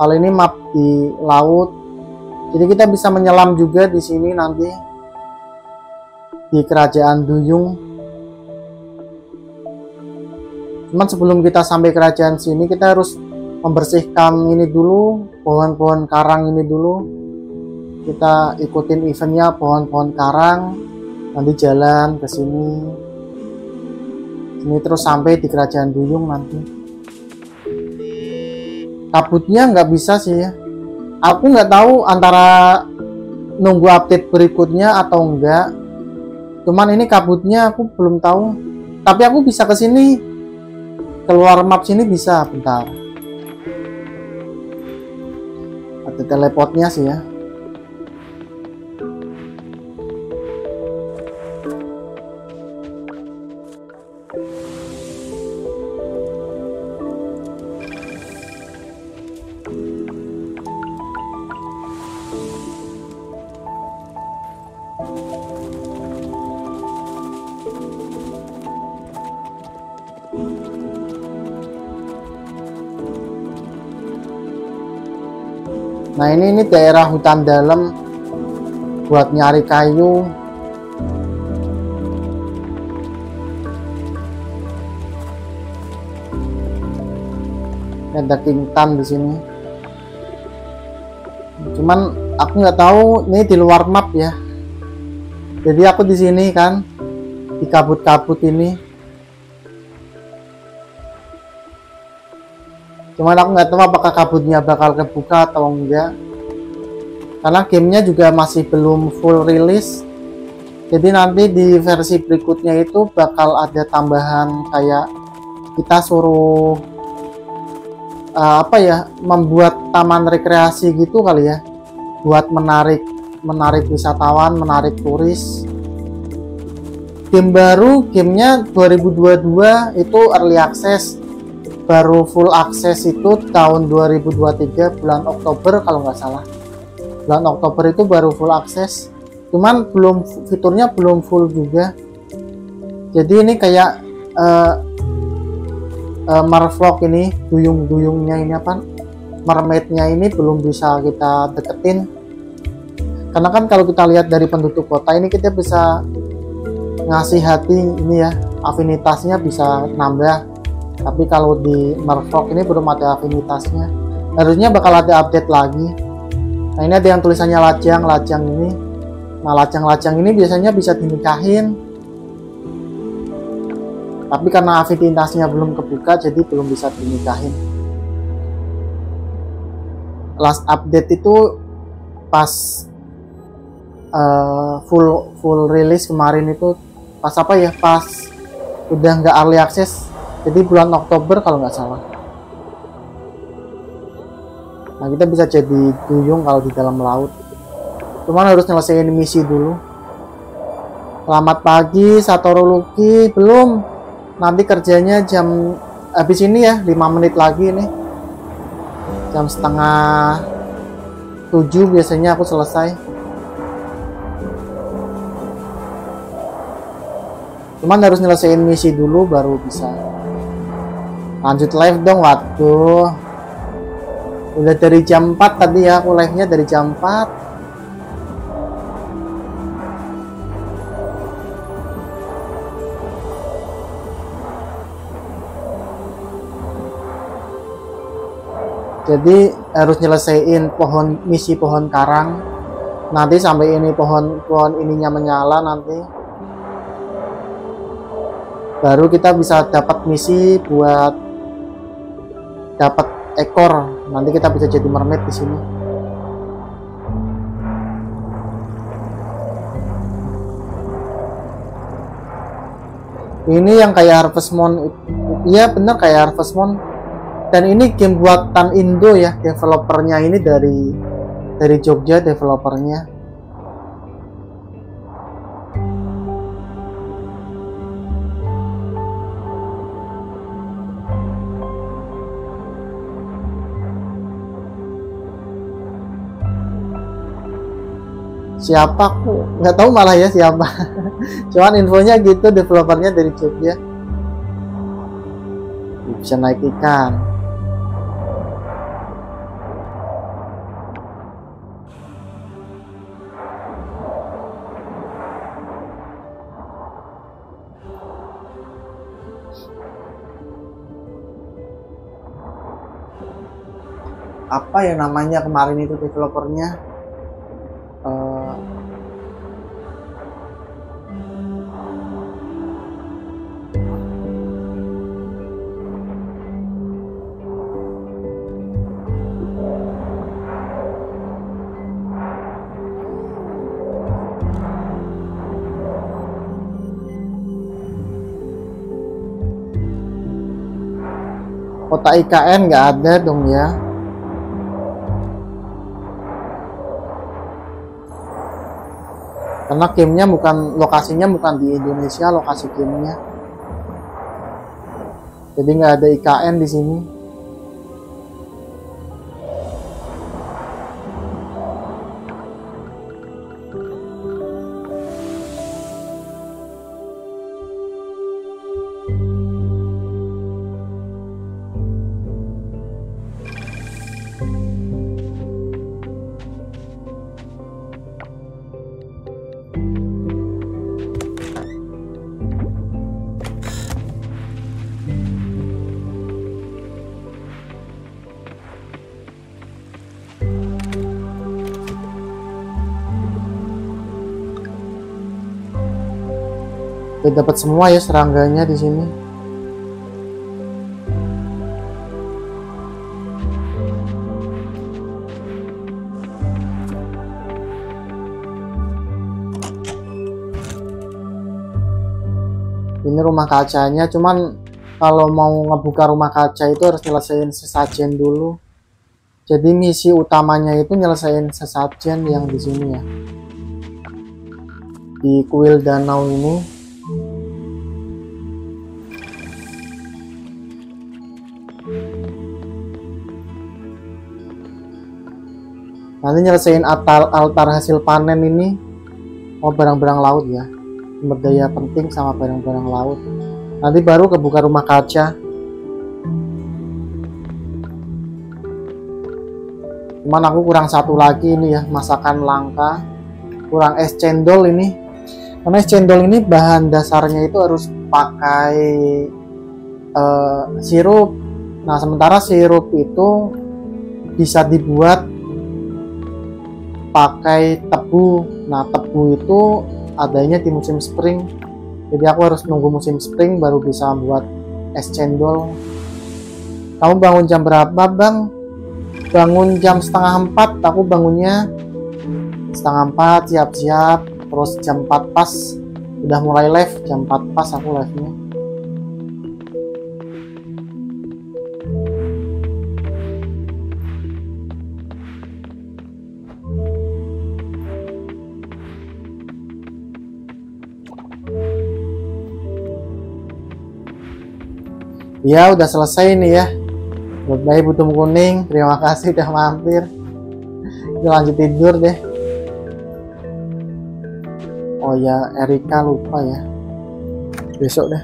Kalau ini map di laut, jadi kita bisa menyelam juga di sini nanti di kerajaan duyung. Cuman sebelum kita sampai kerajaan sini, kita harus membersihkan ini dulu, pohon-pohon karang ini dulu. Kita ikutin eventnya pohon-pohon karang, nanti jalan ke sini, ini terus sampai di kerajaan duyung nanti. Kabutnya nggak bisa sih ya. Aku nggak tahu antara nunggu update berikutnya atau enggak. Cuman ini kabutnya aku belum tahu. Tapi aku bisa ke sini, keluar map sini bisa. Bentar. Ada teleportnya sih ya. Nah ini, ini daerah hutan dalam buat nyari kayu. Ada kintan di sini. Cuman aku nggak tahu ini di luar map ya. Jadi aku di sini kan di kabut-kabut ini. Cuman aku nggak tahu apakah kabutnya bakal kebuka atau enggak, karena gamenya juga masih belum full rilis. Jadi nanti di versi berikutnya itu bakal ada tambahan kayak kita suruh uh, apa ya, membuat taman rekreasi gitu kali ya, buat menarik menarik wisatawan, menarik turis. Game baru, gamenya dua ribu dua puluh dua itu early access. Baru full akses itu tahun dua ribu dua puluh tiga bulan Oktober kalau nggak salah. Bulan Oktober itu baru full akses, cuman belum, fiturnya belum full juga. Jadi ini kayak uh, uh, Mervlog ini, duyung-duyungnya ini apa? Mermaidnya ini belum bisa kita deketin. Karena kan kalau kita lihat dari penduduk kota ini kita bisa ngasih hati ini ya, afinitasnya bisa nambah. Tapi kalau di Mervlog ini belum ada afinitasnya, harusnya bakal ada update lagi. Nah ini ada yang tulisannya lajang, lajang ini. Nah lajang-lajang ini biasanya bisa dinikahin, tapi karena afinitasnya belum kebuka jadi belum bisa dinikahin. Last update itu pas uh, full full release kemarin itu pas apa ya, pas udah nggak early access. Jadi bulan Oktober kalau nggak salah. Nah kita bisa jadi duyung kalau di dalam laut. Cuman harus nyelesain misi dulu. Selamat pagi Satoru Luki. Belum. Nanti kerjanya jam habis ini ya, lima menit lagi nih. Jam setengah tujuh biasanya aku selesai. Cuman harus nyelesain misi dulu baru bisa lanjut live dong. Waduh, udah dari jam empat tadi ya, aku live nya dari jam empat. Jadi harus nyelesain pohon, misi pohon karang. Nanti sampai ini pohon pohon ininya menyala, nanti baru kita bisa dapat misi buat dapat ekor. Nanti kita bisa jadi mermaid di sini. Ini yang kayak Harvest Moon. Iya bener kayak Harvest Moon. Dan ini game buatan Indo ya, developernya ini dari dari Jogja developernya. Siapa aku nggak tahu malah ya siapa. Cuman infonya gitu developernya dari Jogja. Bisa naik ikan. Apa ya namanya kemarin itu developernya? Kota I K N nggak ada dong ya. Karena gamenya bukan, lokasinya bukan di Indonesia, lokasi gamenya. Jadi nggak ada I K N di sini. Dapat semua ya serangganya di sini. Ini rumah kacanya, cuman kalau mau ngebuka rumah kaca itu harus nyelesain sesajen dulu. Jadi misi utamanya itu nyelesain sesajen yang di sini ya, di kuil danau ini. Nanti nyelesain altar, altar hasil panen ini. Oh, barang-barang laut ya, sumber daya penting sama barang-barang laut. Nanti baru kebuka rumah kaca. Cuman aku kurang satu lagi ini ya, masakan langka. Kurang es cendol ini. Karena es cendol ini bahan dasarnya itu harus pakai uh, sirup. Nah, sementara sirup itu bisa dibuat pakai tebu. Nah, tebu itu adanya di musim spring. Jadi aku harus nunggu musim spring baru bisa buat es cendol. Kamu bangun jam berapa, Bang? Bangun jam setengah empat. Aku bangunnya setengah empat, siap-siap. Terus jam empat pas udah mulai live. Jam empat pas aku live-nya. Ya udah selesai nih ya. Buat bayi butuh kuning, terima kasih udah mampir. Kita lanjut tidur deh. Oh ya, Erika lupa ya, besok deh.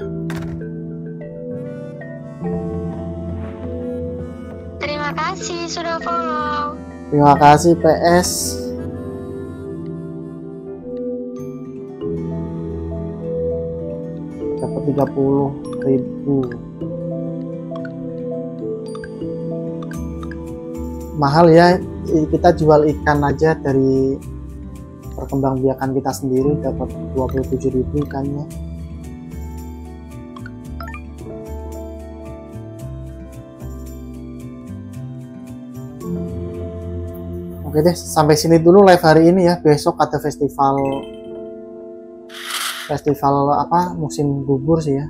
Terima kasih sudah follow. Terima kasih P S. Dapat tiga puluh ribu. Mahal ya, kita jual ikan aja dari perkembangbiakan kita sendiri dapat dua puluh tujuh ribu ikannya. Oke deh, sampai sini dulu live hari ini ya. Besok ada festival festival apa? Musim gugur sih ya.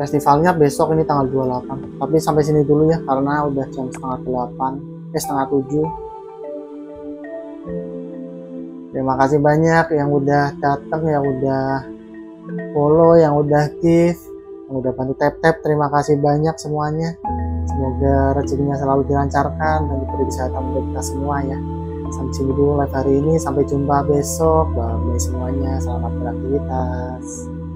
Festivalnya besok ini tanggal dua puluh delapan. Tapi sampai sini dulu ya, karena udah jam setengah delapan, eh setengah tujuh. Terima kasih banyak yang udah datang, yang udah follow, yang udah give, yang udah bantu tap-tap. Terima kasih banyak semuanya. Semoga rezekinya selalu dilancarkan dan diberi kesehatan untuk kita semua ya. Sampai sini dulu live hari ini. Sampai jumpa besok. Bye-bye semuanya. Selamat beraktivitas.